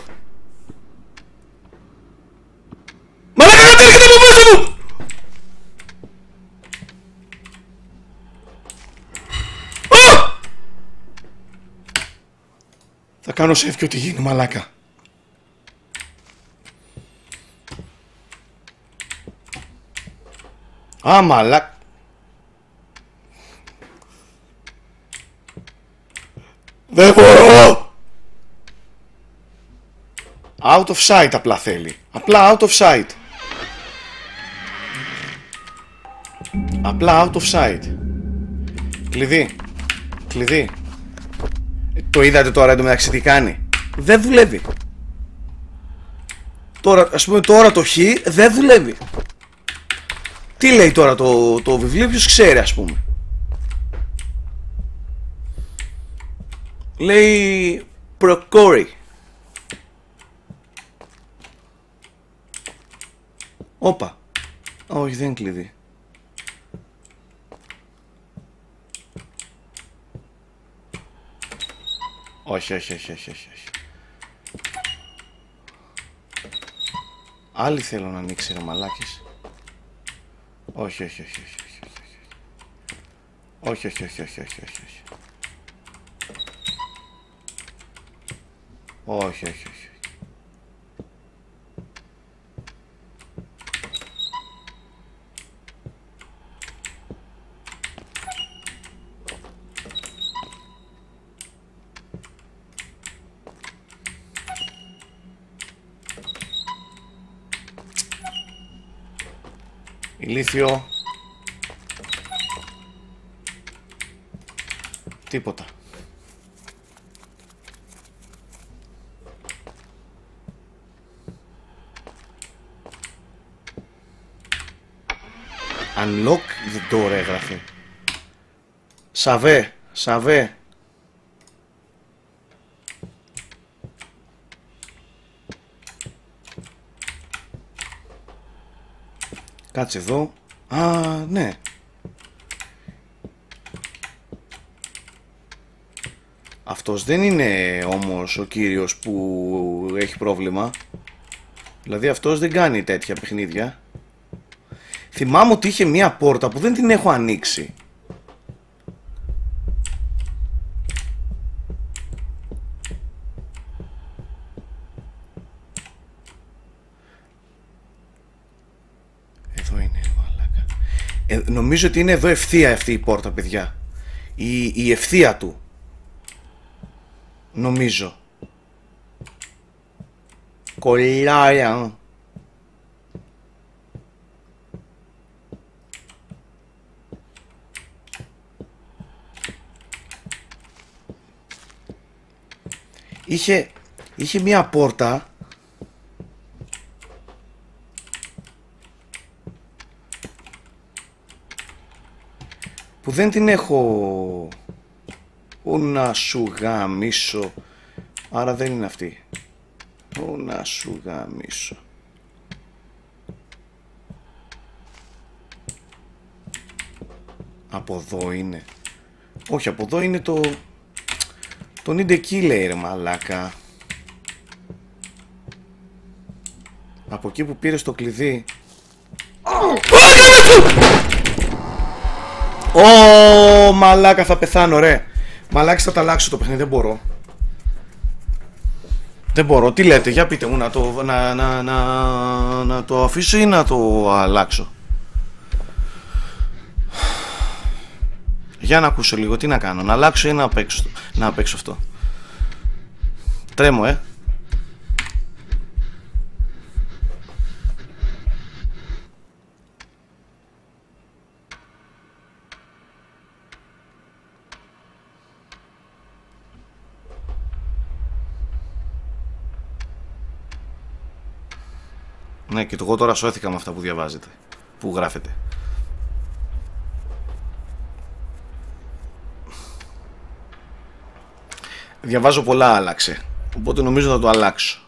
Μαλάκα, κάτι έρχεται από μέσα μου! Α! Θα κάνω σεφ και ό,τι γίνει, μαλάκα. Α, μαλάκα. Δεν μπορώ! Out of sight απλά θέλει. Απλά out of sight. Απλά out of sight. Κλειδί. Κλειδί. Το είδατε τώρα εντωμεταξύ τι κάνει. Δεν δουλεύει. Τώρα, ας πούμε, τώρα το χ δεν δουλεύει. Τι λέει τώρα το βιβλίο, ποιος ξέρει, ας πούμε. Λέει προκόρη. Όπα. Όχι, δεν κλειδί. Όχι, όχι, όχι, όχι, όχι. Άλλη θέλω να ανοίξει, ρε μαλάκες. Όχι, όχι, όχι, όχι, όχι. Όχι, όχι, όχι, όχι, όχι, όχι. Όχι, όχι, όχι. Ηλίθιο. Τίποτα. Unlock the door έγραφε. Σαβέ, σαβέ. Κάτσε εδώ. Α, ναι. Αυτός δεν είναι όμως ο κύριος που έχει πρόβλημα. Δηλαδή αυτός δεν κάνει τέτοια παιχνίδια. Θυμάμαι ότι είχε μία πόρτα που δεν την έχω ανοίξει. Εδώ είναι, μαλάκα. Νομίζω ότι είναι εδώ ευθεία αυτή η πόρτα, παιδιά. Η ευθεία του. Νομίζω. Κολλάει. Είχε μία πόρτα που δεν την έχω. Ω να σου γαμίσω. Άρα δεν είναι αυτή. Ω να σου γαμίσω. Από εδώ είναι. Όχι, από εδώ είναι το. Τον είναι εκεί, λέει, ρε μαλάκα. Από εκεί που πήρες το κλειδί. Ω, μαλάκα, θα πεθάνω, ρε. Μαλάκα, θα τα αλλάξω το παιχνίδι, δεν μπορώ. Δεν μπορώ, τι λέτε, για πείτε μου, να το αφήσω ή να το αλλάξω. Για να ακούσω λίγο, τι να κάνω, να αλλάξω ή να παίξω, να παίξω αυτό. Τρέμω, Ναι, και εγώ τώρα σώθηκα με αυτά που διαβάζετε, που γράφετε. Διαβάζω πολλά άλλαξε, οπότε νομίζω θα το αλλάξω.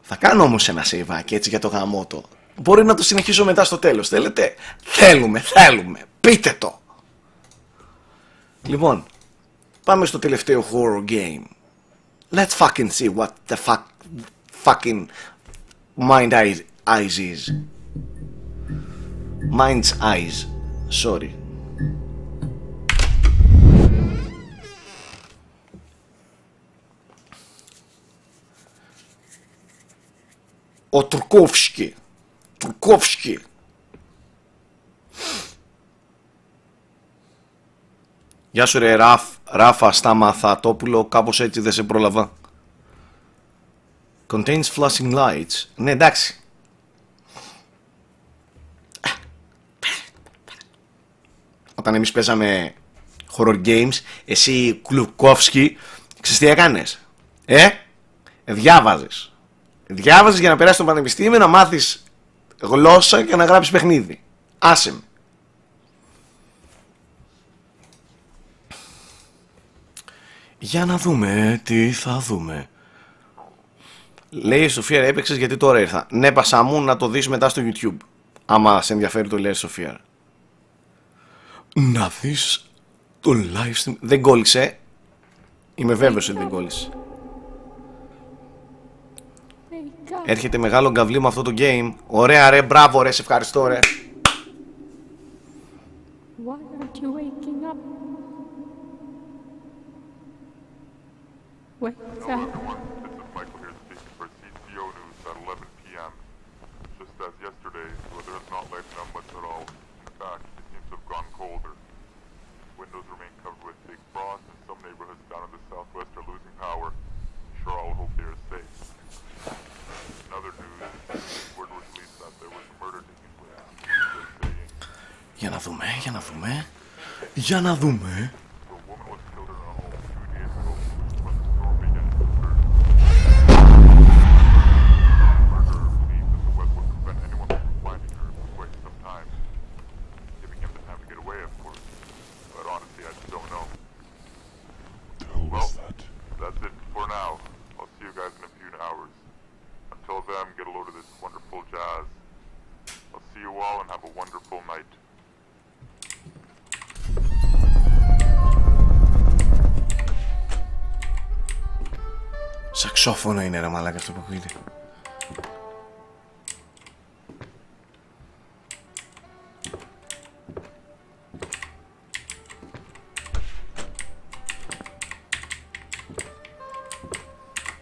Θα κάνω όμως ένα σεϊβάκι έτσι για το γαμότο. Μπορεί να το συνεχίσω μετά στο τέλος, θέλετε. Θέλουμε, πείτε το. Λοιπόν, πάμε στο τελευταίο horror game. Let's fucking see what the fucking mind eyes is. Mind's eyes, sorry. Ο Τουρκόφσκι. Τουρκόφσκι. Γεια σου, ρε Ράφα Σταμαθατόπουλο. Κάπως έτσι, δεν σε πρόλαβα. Contains flashing lights. Ναι, εντάξει. Όταν εμείς παίζαμε horror games, εσύ Κλουκόφσκι, ξέρεις τι έκανες? Διάβαζες. Διάβαζες για να περάσεις στο πανεπιστήμιο, να μάθεις γλώσσα και να γράψεις παιχνίδι. Άσε με. Για να δούμε τι θα δούμε. Layers of Fear έπαιξες γιατί τώρα ήρθα. Ναι, Πασαμού, να το δεις μετά στο YouTube. Άμα σε ενδιαφέρει το Layers of Fear. Να δεις το live stream. Δεν κόλλησε. Είμαι βέβαιος ότι δεν κόλλησε. Έρχεται μεγάλο γκαβλί με αυτό το game. Ωραία ρε, μπράβο ρε, σε ευχαριστώ ρε. Για να δούμε, για να δούμε, για να δούμε. Σαξόφωνο είναι ρε μαλάκα αυτό που ακούγεται.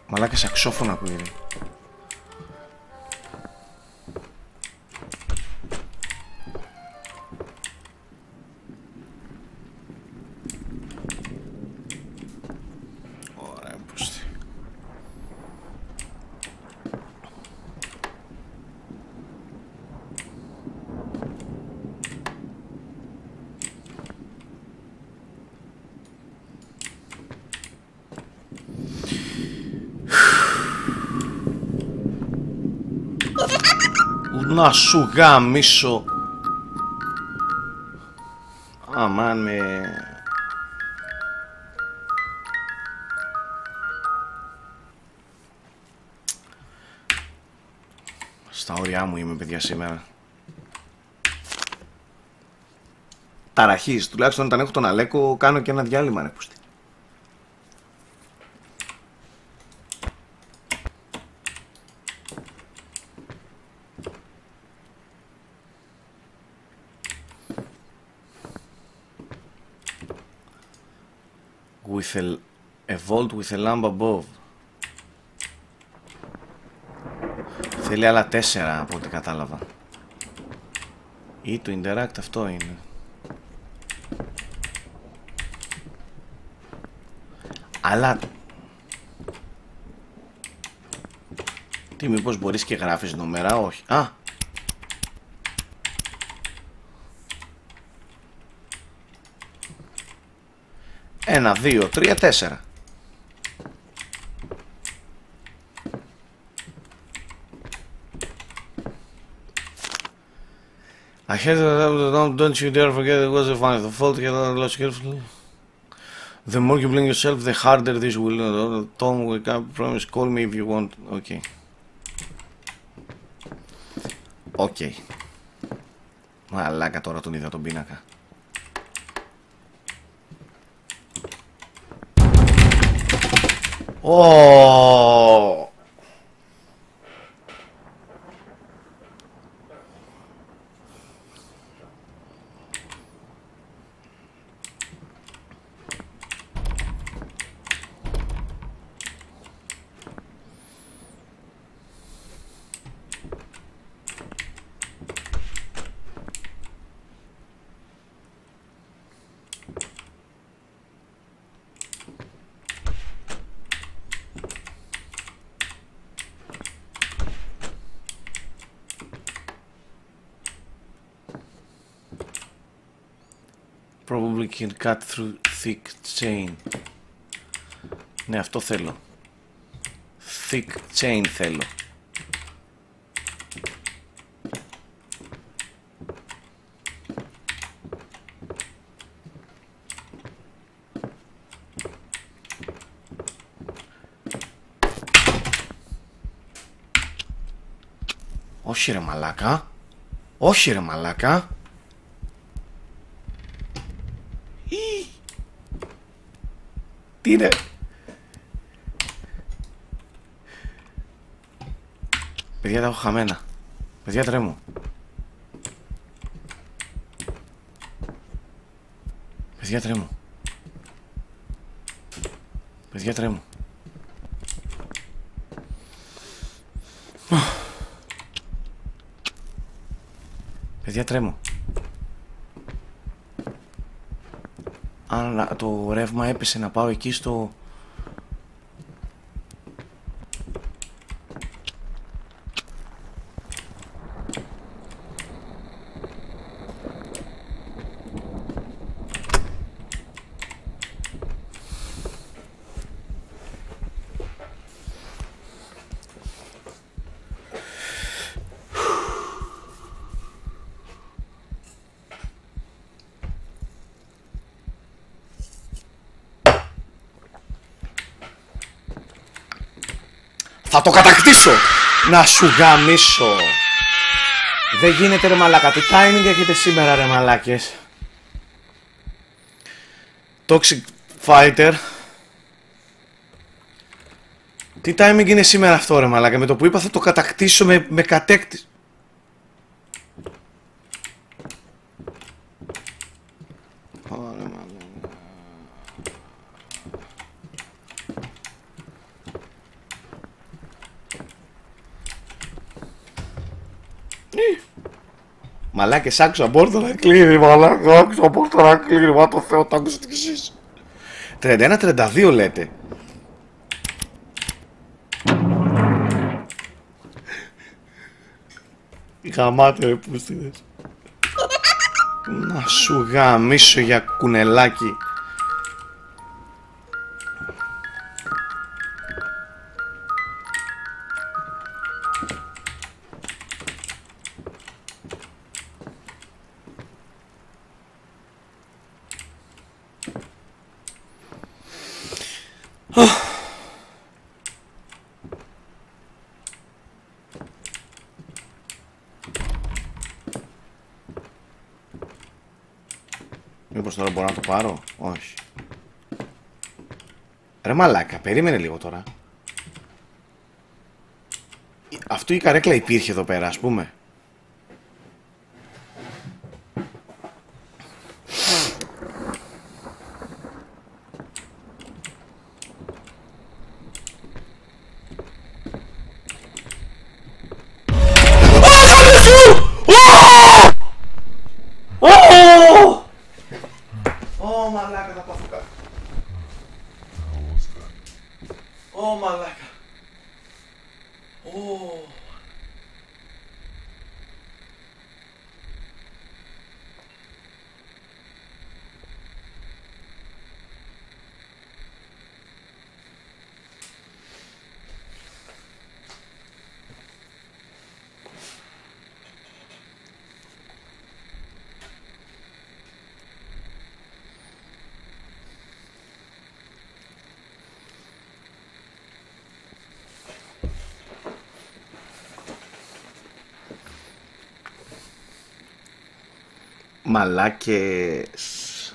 Μαλάκα σαξόφωνο ακούγεται. Να σου γαμίσω. Αμάν με. Στα όρια μου είμαι παιδιά σήμερα. Ταραχής, τουλάχιστον όταν έχω τον Αλέκο κάνω και ένα διάλειμμα ρε πούστη. A vault with a lamp above. Θέλει άλλα 4 από ό,τι κατάλαβα. Ή το interact αυτό είναι. Αλλά τι, μήπως μπορείς και γράφεις νούμερα? Όχι. Α, ένα, δύο, τρία, τέσσερα. I heard that don't you dare forget it was a funny the fault you lost carefully. The more you blame yourself, the harder this will. Tom, wake up, promise, call me if you want. Okay. Okay. Μαλάκα, τώρα τον είδα τον πίνακα. Oh. Probably can cut through thick chain. Ναι, αυτό θέλω. Thick chain θέλω. Όχι ρε μαλάκα. Όχι ρε μαλάκα. Τι είναι? Παιδιά τα έχω χαμένα. Παιδιά τρέμω. Παιδιά τρέμω. Παιδιά τρέμω. Παιδιά τρέμω. Αν το ρεύμα έπεσε να πάω εκεί στο... Θα το κατακτήσω! Να σου γαμίσω! Δεν γίνεται ρε μαλάκα, τι timing έχετε σήμερα ρε μαλάκες. Toxic Fighter. Τι timing είναι σήμερα αυτό ρε μαλάκα, με το που είπα θα το κατακτήσω με κατέκτηση. Μαλάκες, άκουσα πόρτα να κλείνει, μαλάκα, άκουσα πόρτα να κλείνει, μα το Θεό, τ' άκουσα την ξύση. 31-32 λέτε. Γαμάτε ρε πούστιδες. Να σου γαμίσω για κουνελάκι. Μήπως τώρα μπορώ να το πάρω? Όχι. Ρε μαλάκα, περίμενε λίγο τώρα. Αυτή η καρέκλα υπήρχε εδώ πέρα, ας πούμε. Μαλάκες.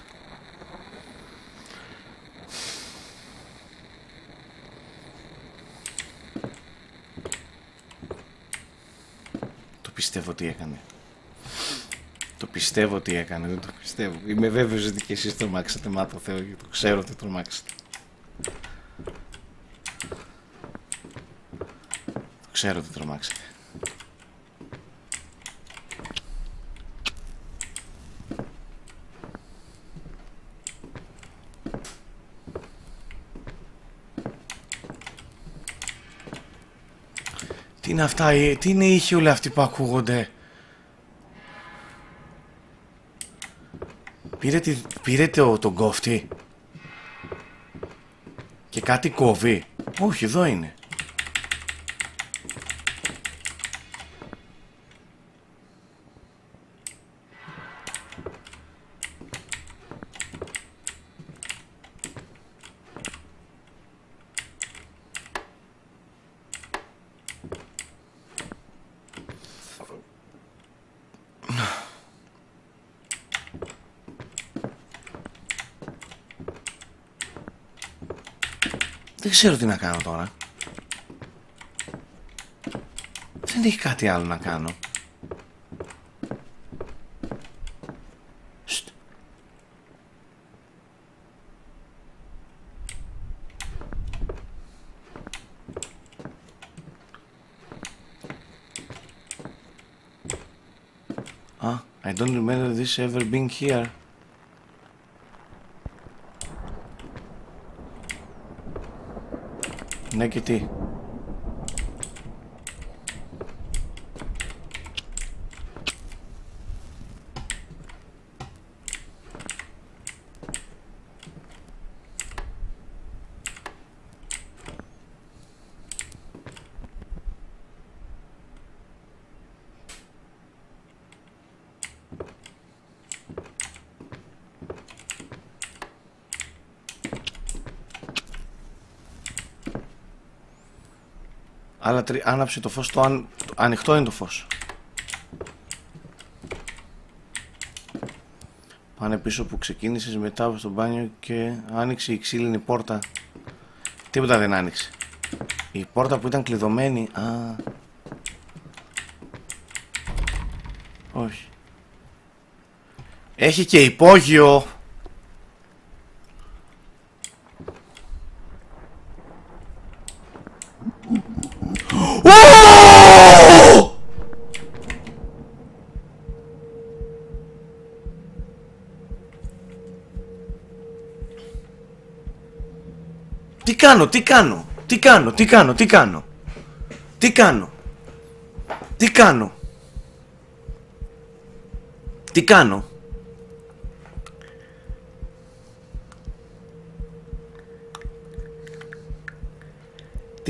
Το πιστεύω τι έκανε. Το πιστεύω τι έκανε. Δεν το πιστεύω. Είμαι βέβαιος ότι και εσείς τρομάξατε. Μα το Θεό, το ξέρω ότι τρομάξατε. Το ξέρω ότι τρομάξατε. Τι είναι αυτά, τι είναι οι ήχοι όλοι αυτοί που ακούγονται? Πήρε τον κόφτη και κάτι κόβει. Όχι, εδώ είναι. Δεν ξέρω τι να κάνω τώρα. Δεν έχει κάτι άλλο να κάνω. I don't remember this ever being here. Ναι και τι. Άλλα τρία, άναψε το φως, το ανοιχτό είναι το φως. Πάνε πίσω που ξεκίνησες, μετά από στο μπάνιο και άνοιξε η ξύλινη πόρτα. Τίποτα δεν άνοιξε. Η πόρτα που ήταν κλειδωμένη, όχι. Έχει και υπόγειο. Τι κάνω. Τι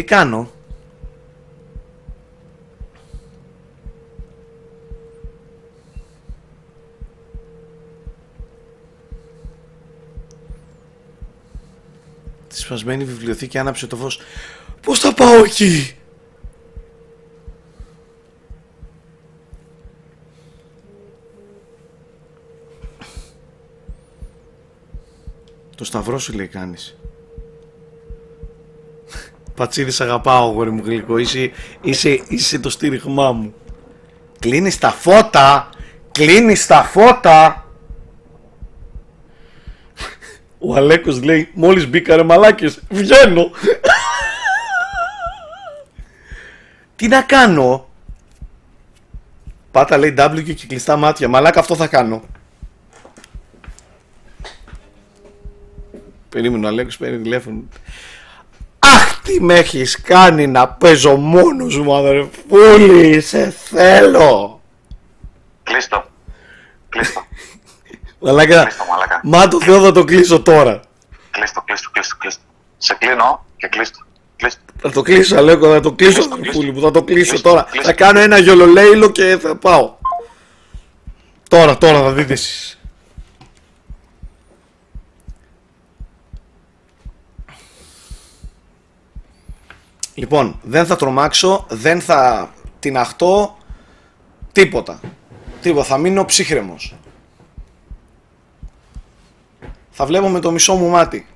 κάνω. Σπασμένη βιβλιοθήκη, άναψε το φως. Πώς θα πάω εκεί. Το σταυρό σου λέει κάνεις. Πατσίδη, σ' αγαπάω γόρι μου γλυκό. Είσαι το στήριγμά μου. Κλείνεις τα φώτα. Ο Αλέκος λέει, μόλις μπήκα ρε μαλάκες, βγαίνω. Τι να κάνω. Πάτα λέει W και κλειστά μάτια. Μαλάκα, αυτό θα κάνω. Περίμενε ο Αλέκος, παίρνει τηλέφωνο. Αχ, τι με έχεις κάνει να παίζω μόνος μου, αδερφούλη. Σε θέλω. Κλείστο. Μαλάκα, μα το Θεό θα το κλείσω τώρα. Κλείστο. Σε κλείνω και κλείστο. Θα το κλείσω, Αλέκο, θα το κλείσω, πουλί μου, θα το κλείσω τώρα. Θα κάνω ένα γιολολέιλο και θα πάω. Τώρα θα δείτε εσείς. Λοιπόν, δεν θα τρομάξω, δεν θα τιναχτώ, τίποτα, θα μείνω ψύχρεμος. Θα βλέπω με το μισό μου μάτι.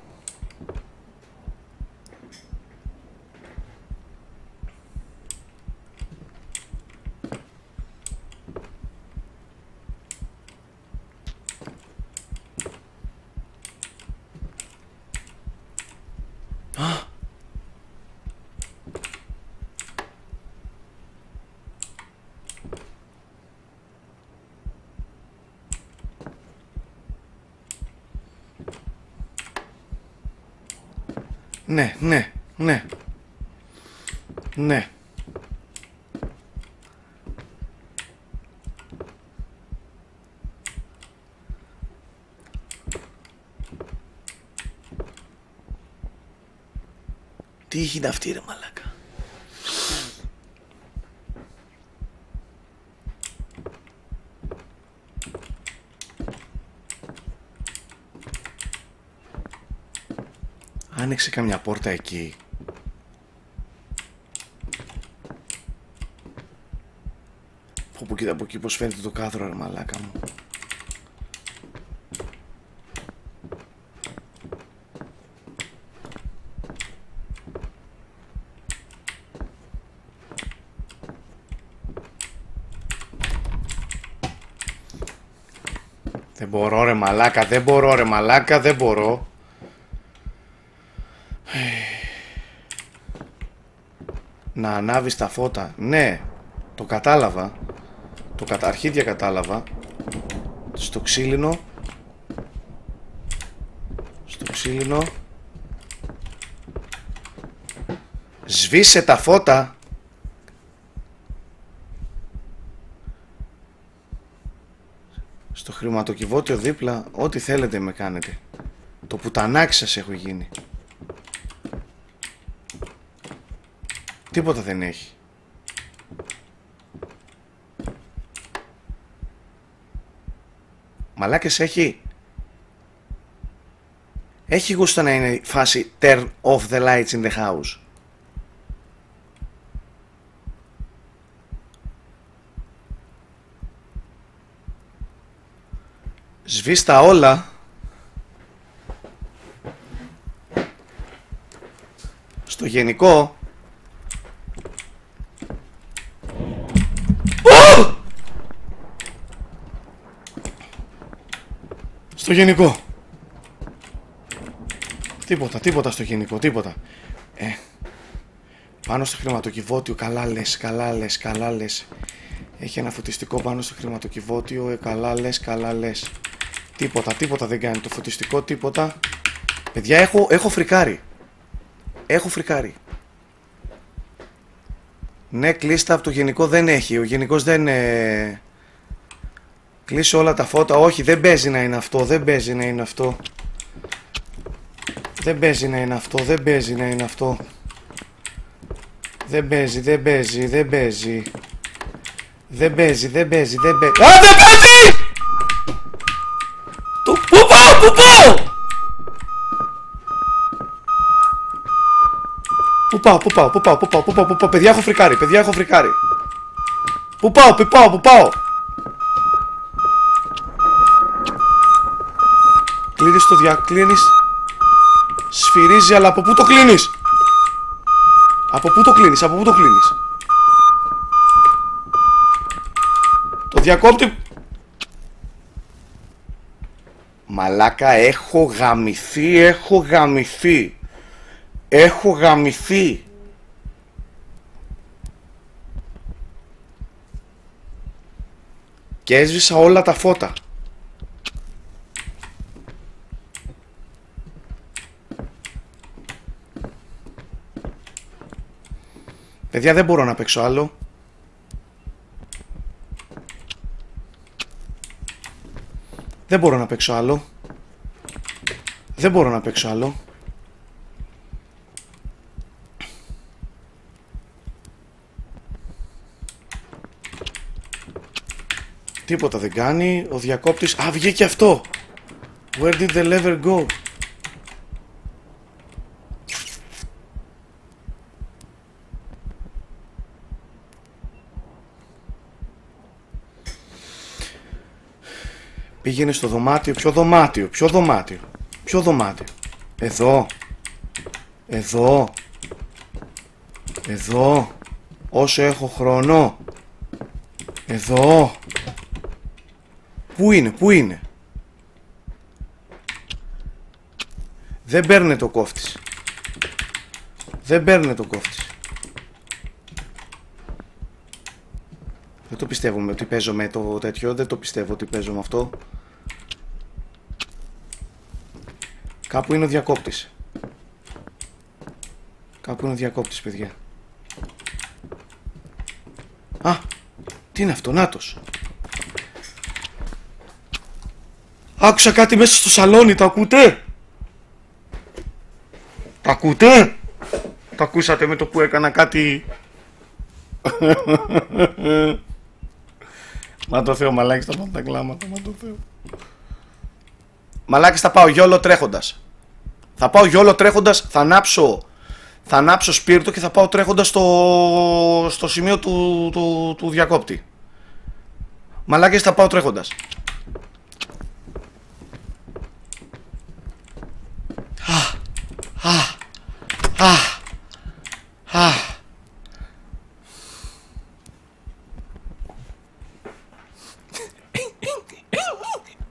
Ναι. Τι είχε αυτή ρε μαλάκα. Άνοιξε καμιά πόρτα εκεί. Όπου κοίτα από εκεί πως φαίνεται το κάδρο ρε μαλάκα μου. Δεν μπορώ ρε μαλάκα, δεν μπορώ ρε μαλάκα, δεν μπορώ. Να ανάβεις τα φώτα. Ναι, το κατάλαβα. Το αρχίδια κατάλαβα. Στο ξύλινο. Στο ξύλινο. Σβήσε τα φώτα. Στο χρηματοκιβώτιο δίπλα. Ό,τι θέλετε με κάνετε. Το πουτανάκι σας έχω γίνει. Τίποτα δεν έχει. Μαλάκες έχει. Έχει γούστα να είναι η φάση turn off the lights in the house. Σβήστα όλα. Στο γενικό. Στο γενικό. Τίποτα, τίποτα στο γενικό, τίποτα. Πάνω στο χρηματοκιβώτιο, καλά λες, καλά λες, καλά λες. Έχει ένα φωτιστικό πάνω στο χρηματοκιβώτιο, καλά λες, καλά λες. Τίποτα, τίποτα δεν κάνει το φωτιστικό, τίποτα. Παιδιά, έχω φρικάρει. Έχω φρικάρει. Ναι, κλείστα από το γενικό δεν έχει, ο γενικός δεν... Κλείσω όλα τα φώτα, όχι δεν παίζει να είναι αυτό, δεν παίζει να είναι αυτό. Δεν παίζει να είναι αυτό, δεν παίζει να είναι αυτό. Δεν παίζει, δεν παίζει, δεν παίζει. Δεν παίζει, δεν παίζει, δεν παίζει. Α, δεν παίζει! Το πού πάω, πού πάω! Πού πάω, πού πάω, πού πάω, πού πάω, πού πάω, πού πάω, παιδιά έχω φρικάρει, παιδιά έχω φρικάρει. Πού πάω, πού πάω, πού πάω. Κλείνεις το διακλίνεις. Σφυρίζει, αλλά από πού το κλείνεις? Από πού το κλείνεις, από πού το κλείνεις? Το διακόπτη. Μαλάκα, έχω γαμηθεί, έχω γαμηθεί. Έχω γαμηθεί. Και έσβησα όλα τα φώτα. Παιδιά, δεν μπορώ να παίξω άλλο. Δεν μπορώ να παίξω άλλο. Δεν μπορώ να παίξω άλλο. Τίποτα δεν κάνει. Ο διακόπτης... Α, βγήκε αυτό! Where did the lever go? Πήγαινε στο δωμάτιο, ποιο δωμάτιο, ποιο δωμάτιο, ποιο δωμάτιο. Εδώ, εδώ, εδώ, όσο έχω χρόνο, εδώ. Πού είναι, πού είναι. Δεν παίρνε το κόφτης. Δεν παίρνε το κόφτης. Δεν το πιστεύω ότι παίζω με το τέτοιο, δεν το πιστεύω ότι παίζω με αυτό. Κάπου είναι ο διακόπτης. Κάπου είναι ο διακόπτης, παιδιά. Α, τι είναι αυτό, νάτος. Άκουσα κάτι μέσα στο σαλόνι, τα ακούτε? Τα ακούτε? Τα ακούσατε με το που έκανα κάτι? Μα το Θεό, μαλάκι στα πάνω τα κλάματα. Μα το Θεό. Μαλάκι, θα πάω γιόλο τρέχοντας. Θα πάω γιόλο τρέχοντας. Θα ανάψω, θα ανάψω σπίρτο και θα πάω τρέχοντας στο σημείο του διακόπτη. Μαλάκι, θα πάω τρέχοντας.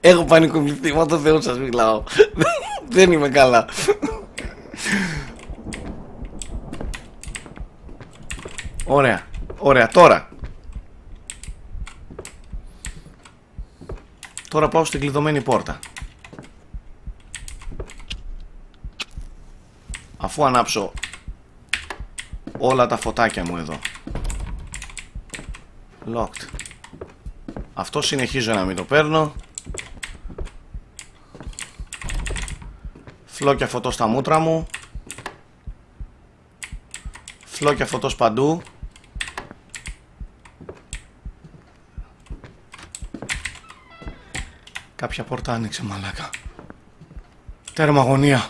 Έχω πανικοβληθεί, μα το Θεό σας μιλάω. Δεν είμαι καλά. Ωραία, ωραία, τώρα. Τώρα πάω στην κλειδωμένη πόρτα. Αφού ανάψω όλα τα φωτάκια μου εδώ. Locked. Αυτό συνεχίζω να μην το παίρνω. Φλόκια φωτό στα μούτρα μου. Φλόκια φωτός παντού. Κάποια πόρτα άνοιξε, μαλάκα. Τέρμα αγωνία.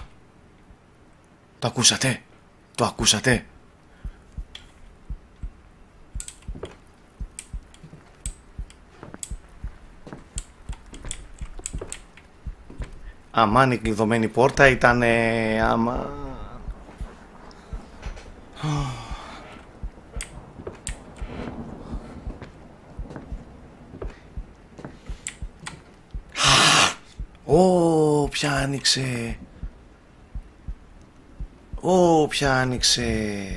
Το ακούσατε? Το ακούσατε? Αμάν, η κλειδωμένη πόρτα ήταν... άμα... Ω, πια άνοιξε. Ω, πια άνοιξε.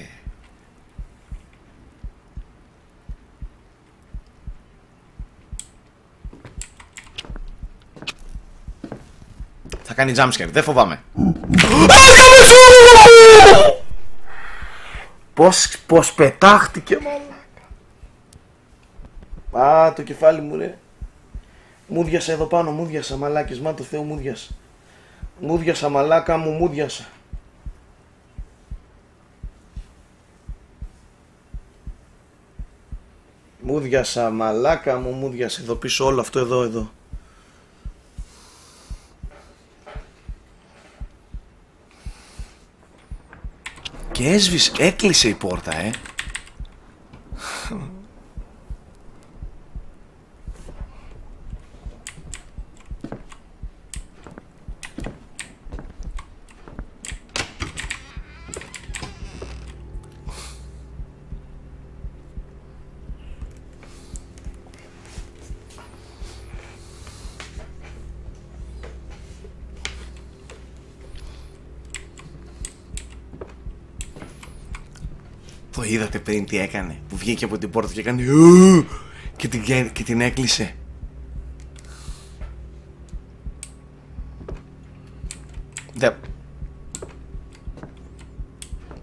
Θα κάνει jumpscare, δεν φοβάμαι. Πώς πετάχτηκε, μαλάκα. Α, το κεφάλι μου, ρε. Μούδιασα εδώ πάνω, μούδιασα, μαλάκες, μα το Θεό, μούδιασα. Μούδιασα, μαλάκα μου, μούδιασα. Μούδιασα, μαλάκα μου, μούδιασα. Εδώ πίσω όλο αυτό, εδώ, εδώ. Και έσβησε, έκλεισε η πόρτα, ε. Το είδατε πριν τι έκανε? Που βγήκε από την πόρτα και έκανε και την έκλεισε. Δε...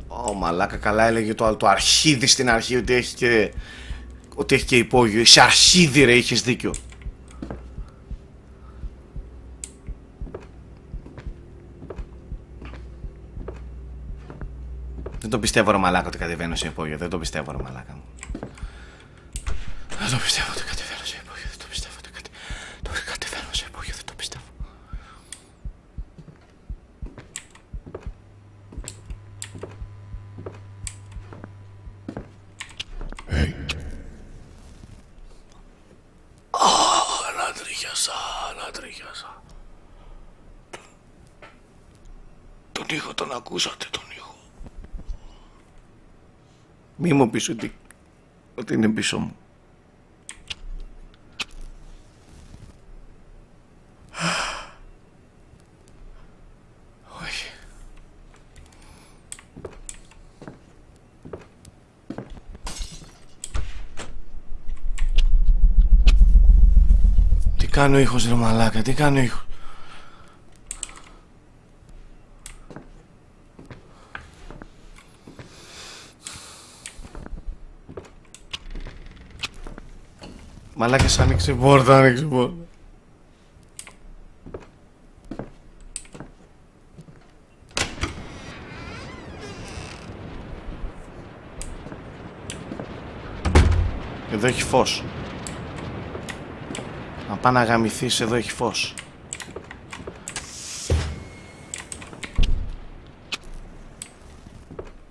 Ω μαλάκα, καλά έλεγε το άλλο, το αρχίδι στην αρχή, ότι έχει και, ότι έχει και υπόγειο. Είσαι αρχίδι, ρε, είχες δίκιο. Δεν το πιστεύω, ρε μαλάκα, ότι κατεβαίνω σε υπόγειο. Δεν το πιστεύω, ρε μαλάκα μου. Δεν το πιστεύω ότι κατεβαίνω σε υπόγειο. Δεν το πιστεύω ότι κατεβαίνω σε υπόγειο. Δεν το πιστεύω. Ανατρίχιασα, ανατρίχιασα. Τον ήχο τον ακούσατε, τον ήχο. Μη μου πεις ότι, είναι πίσω μου. Όχι. Τι κάνει ο ήχος, ρε μαλάκα, τι κάνει ο ήχος. Μαλάκες, άνοιξε η πόρτα, άνοιξε η πόρτα. Εδώ έχει φως. Να πά να γαμηθείς, εδώ έχει φως.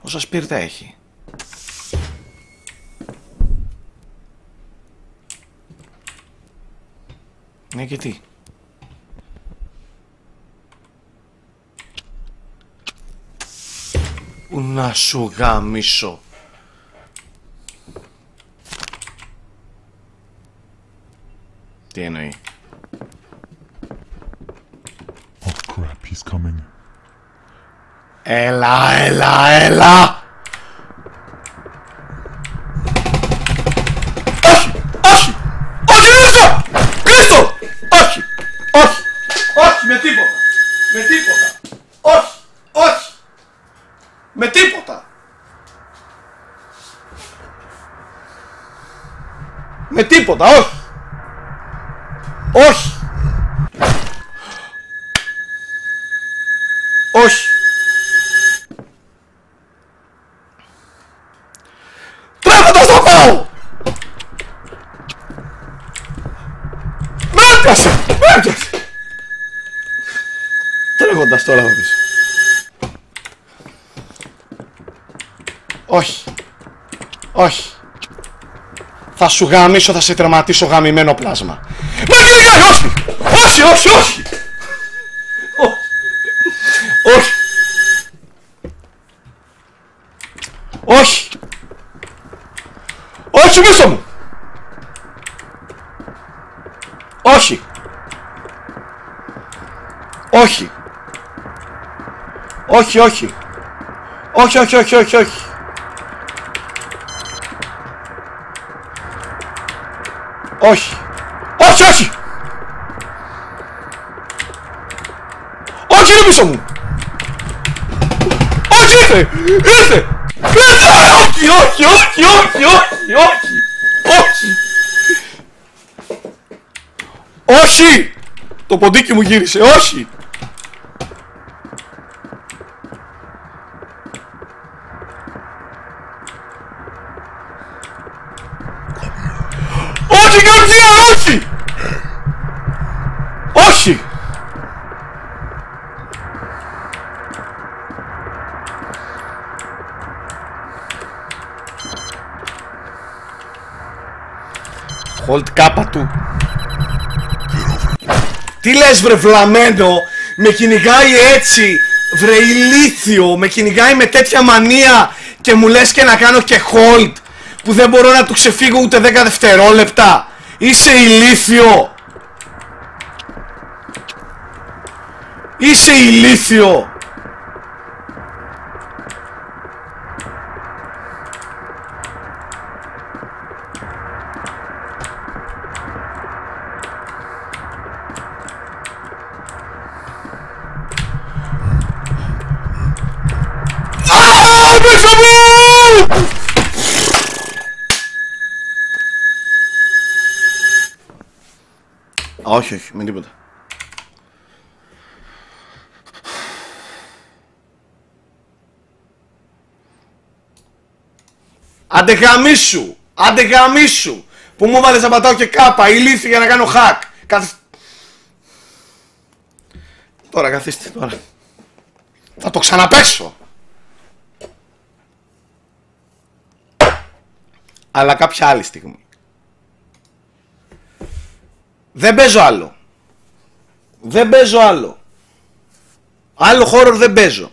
Πόσα σπίρτα έχει? Ναι, και τι? Να σου γαμίσω. Τι εννοεί? he's coming. Έλα, έλα, έλα! Όχι! Όχι! Όχι, Χρήστο! Χρήστο! Όχι! Όχι! Όχι, με τίποτα! Με τίποτα! Όχι! Όχι! Με τίποτα! Με τίποτα, όχι! Όχι! Όχι! Τρέχοντας θα πάω! Μ' έπιασε! Μ' έπιασε! Τρέχοντας τώρα θα πεις. Όχι! Όχι! Θα σου γαμίσω, θα σε τερματίσω γαμημένο πλάσμα. Μα γεια, όχι! Όχι, όχι, όχι! Όχι! Όχι! Όχι μέσα μου! Όχι! Όχι! Όχι, όχι! Όχι, όχι, όχι, όχι, όχι! Όχι! Όχι, όχι! Όχι, είναι πίσω μου! Όχι, ήρθε! Ήρθε! Όχι, όχι, όχι, όχι, όχι, όχι! Όχι! Όχι! Το ποντίκι μου γύρισε, όχι! Όχι, καρδιά, όχι! Όχι! Hold κάπα του. Τι λες βρε βλαμένο, με κυνηγάει έτσι, βρε ηλίθιο, με κυνηγάει με τέτοια μανία και μου λες και να κάνω και hold. Που δεν μπορώ να του ξεφύγω ούτε 10 δευτερόλεπτα. Είσαι ηλίθιο. Είσαι ηλίθιο. Όχι, όχι, με τίποτα. Άντε γαμίσου! Άντε γαμίσου! Που μου βάλες να πατάω και κάπα, ηλίθι για να κάνω hack. Τώρα καθίστε, τώρα. Θα το ξαναπέσω! Αλλά κάποια άλλη στιγμή. Δεν παίζω άλλο. Δεν παίζω άλλο. Άλλο horror δεν παίζω.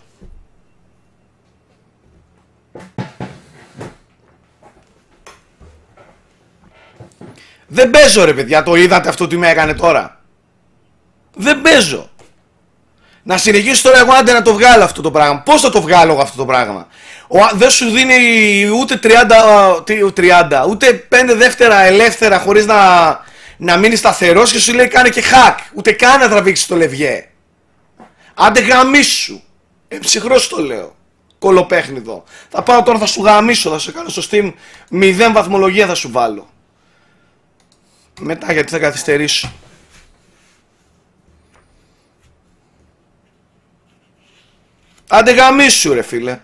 Δεν παίζω ρε παιδιά, το είδατε αυτό τι με έκανε τώρα. Δεν παίζω. Να συνεχίσω τώρα εγώ άντε να το βγάλω αυτό το πράγμα. Πώς θα το βγάλω εγώ αυτό το πράγμα. Δεν σου δίνει ούτε 30 ούτε 5 δεύτερα ελεύθερα χωρίς να μείνει σταθερός και σου λέει κάνε και hack. Ούτε καν να τραβήξει το λευγέ. Άντε γαμίσου. Εμψυχρός το λέω. Κολοπέχνιδο. Θα πάω τώρα, θα σου γαμίσω. Θα σου κάνω στο Steam 0 βαθμολογία θα σου βάλω. Μετά γιατί θα καθυστερήσω. Άντε γαμίσου ρε φίλε.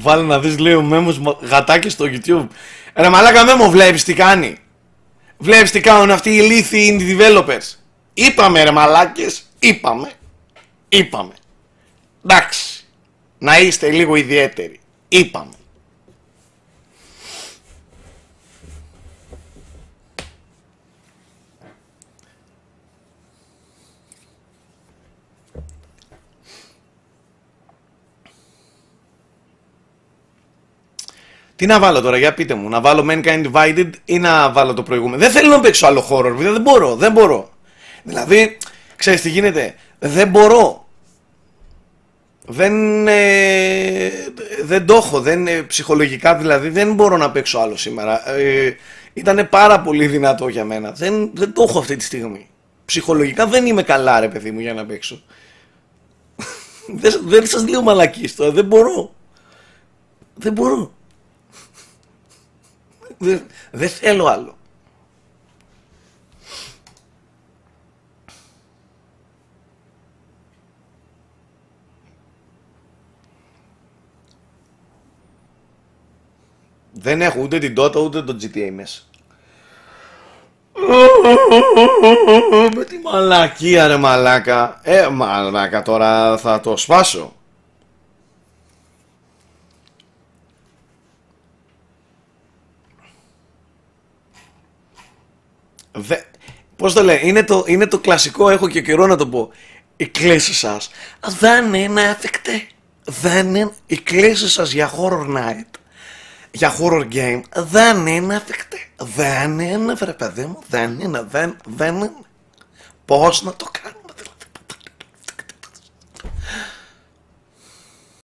Βάλε να δεις λέει ο Μέμος γατάκι στο YouTube. Ρε μαλάκα Μέμο, βλέπεις τι κάνει. Βλέπεις τι κάνουν αυτοί οι ηλίθιοι indie developers. Είπαμε ρε μαλάκες, είπαμε. Είπαμε. Εντάξει. Να είστε λίγο ιδιαίτεροι. Είπαμε. Τι να βάλω τώρα, για πείτε μου, να βάλω Mankind Divided ή να βάλω το προηγούμενο? Δεν θέλω να παίξω άλλο horror, δεν μπορώ. Δηλαδή, ξέρεις τι γίνεται, δεν το έχω, ψυχολογικά δηλαδή δεν μπορώ να παίξω άλλο σήμερα. Ήτανε πάρα πολύ δυνατό για μένα, δεν το έχω αυτή τη στιγμή. Ψυχολογικά δεν είμαι καλά ρε παιδί μου για να παίξω. Δεν σας λέω μαλακίες τώρα, δεν μπορώ. Δεν θέλω άλλο. Δεν έχω ούτε την Dota ούτε το GTA μέσα. Με τη μαλακία ρε μαλάκα. Μαλάκα τώρα θα το σπάσω. Πώς το λέει, είναι το κλασικό, έχω και καιρό να το πω. Οι κλήσεις σας δεν είναι έφικτη. Οι κλήσεις σας για horror night, για horror game δεν είναι έφικτη. Δεν είναι βρε παιδί μου, δεν είναι. Πώς να το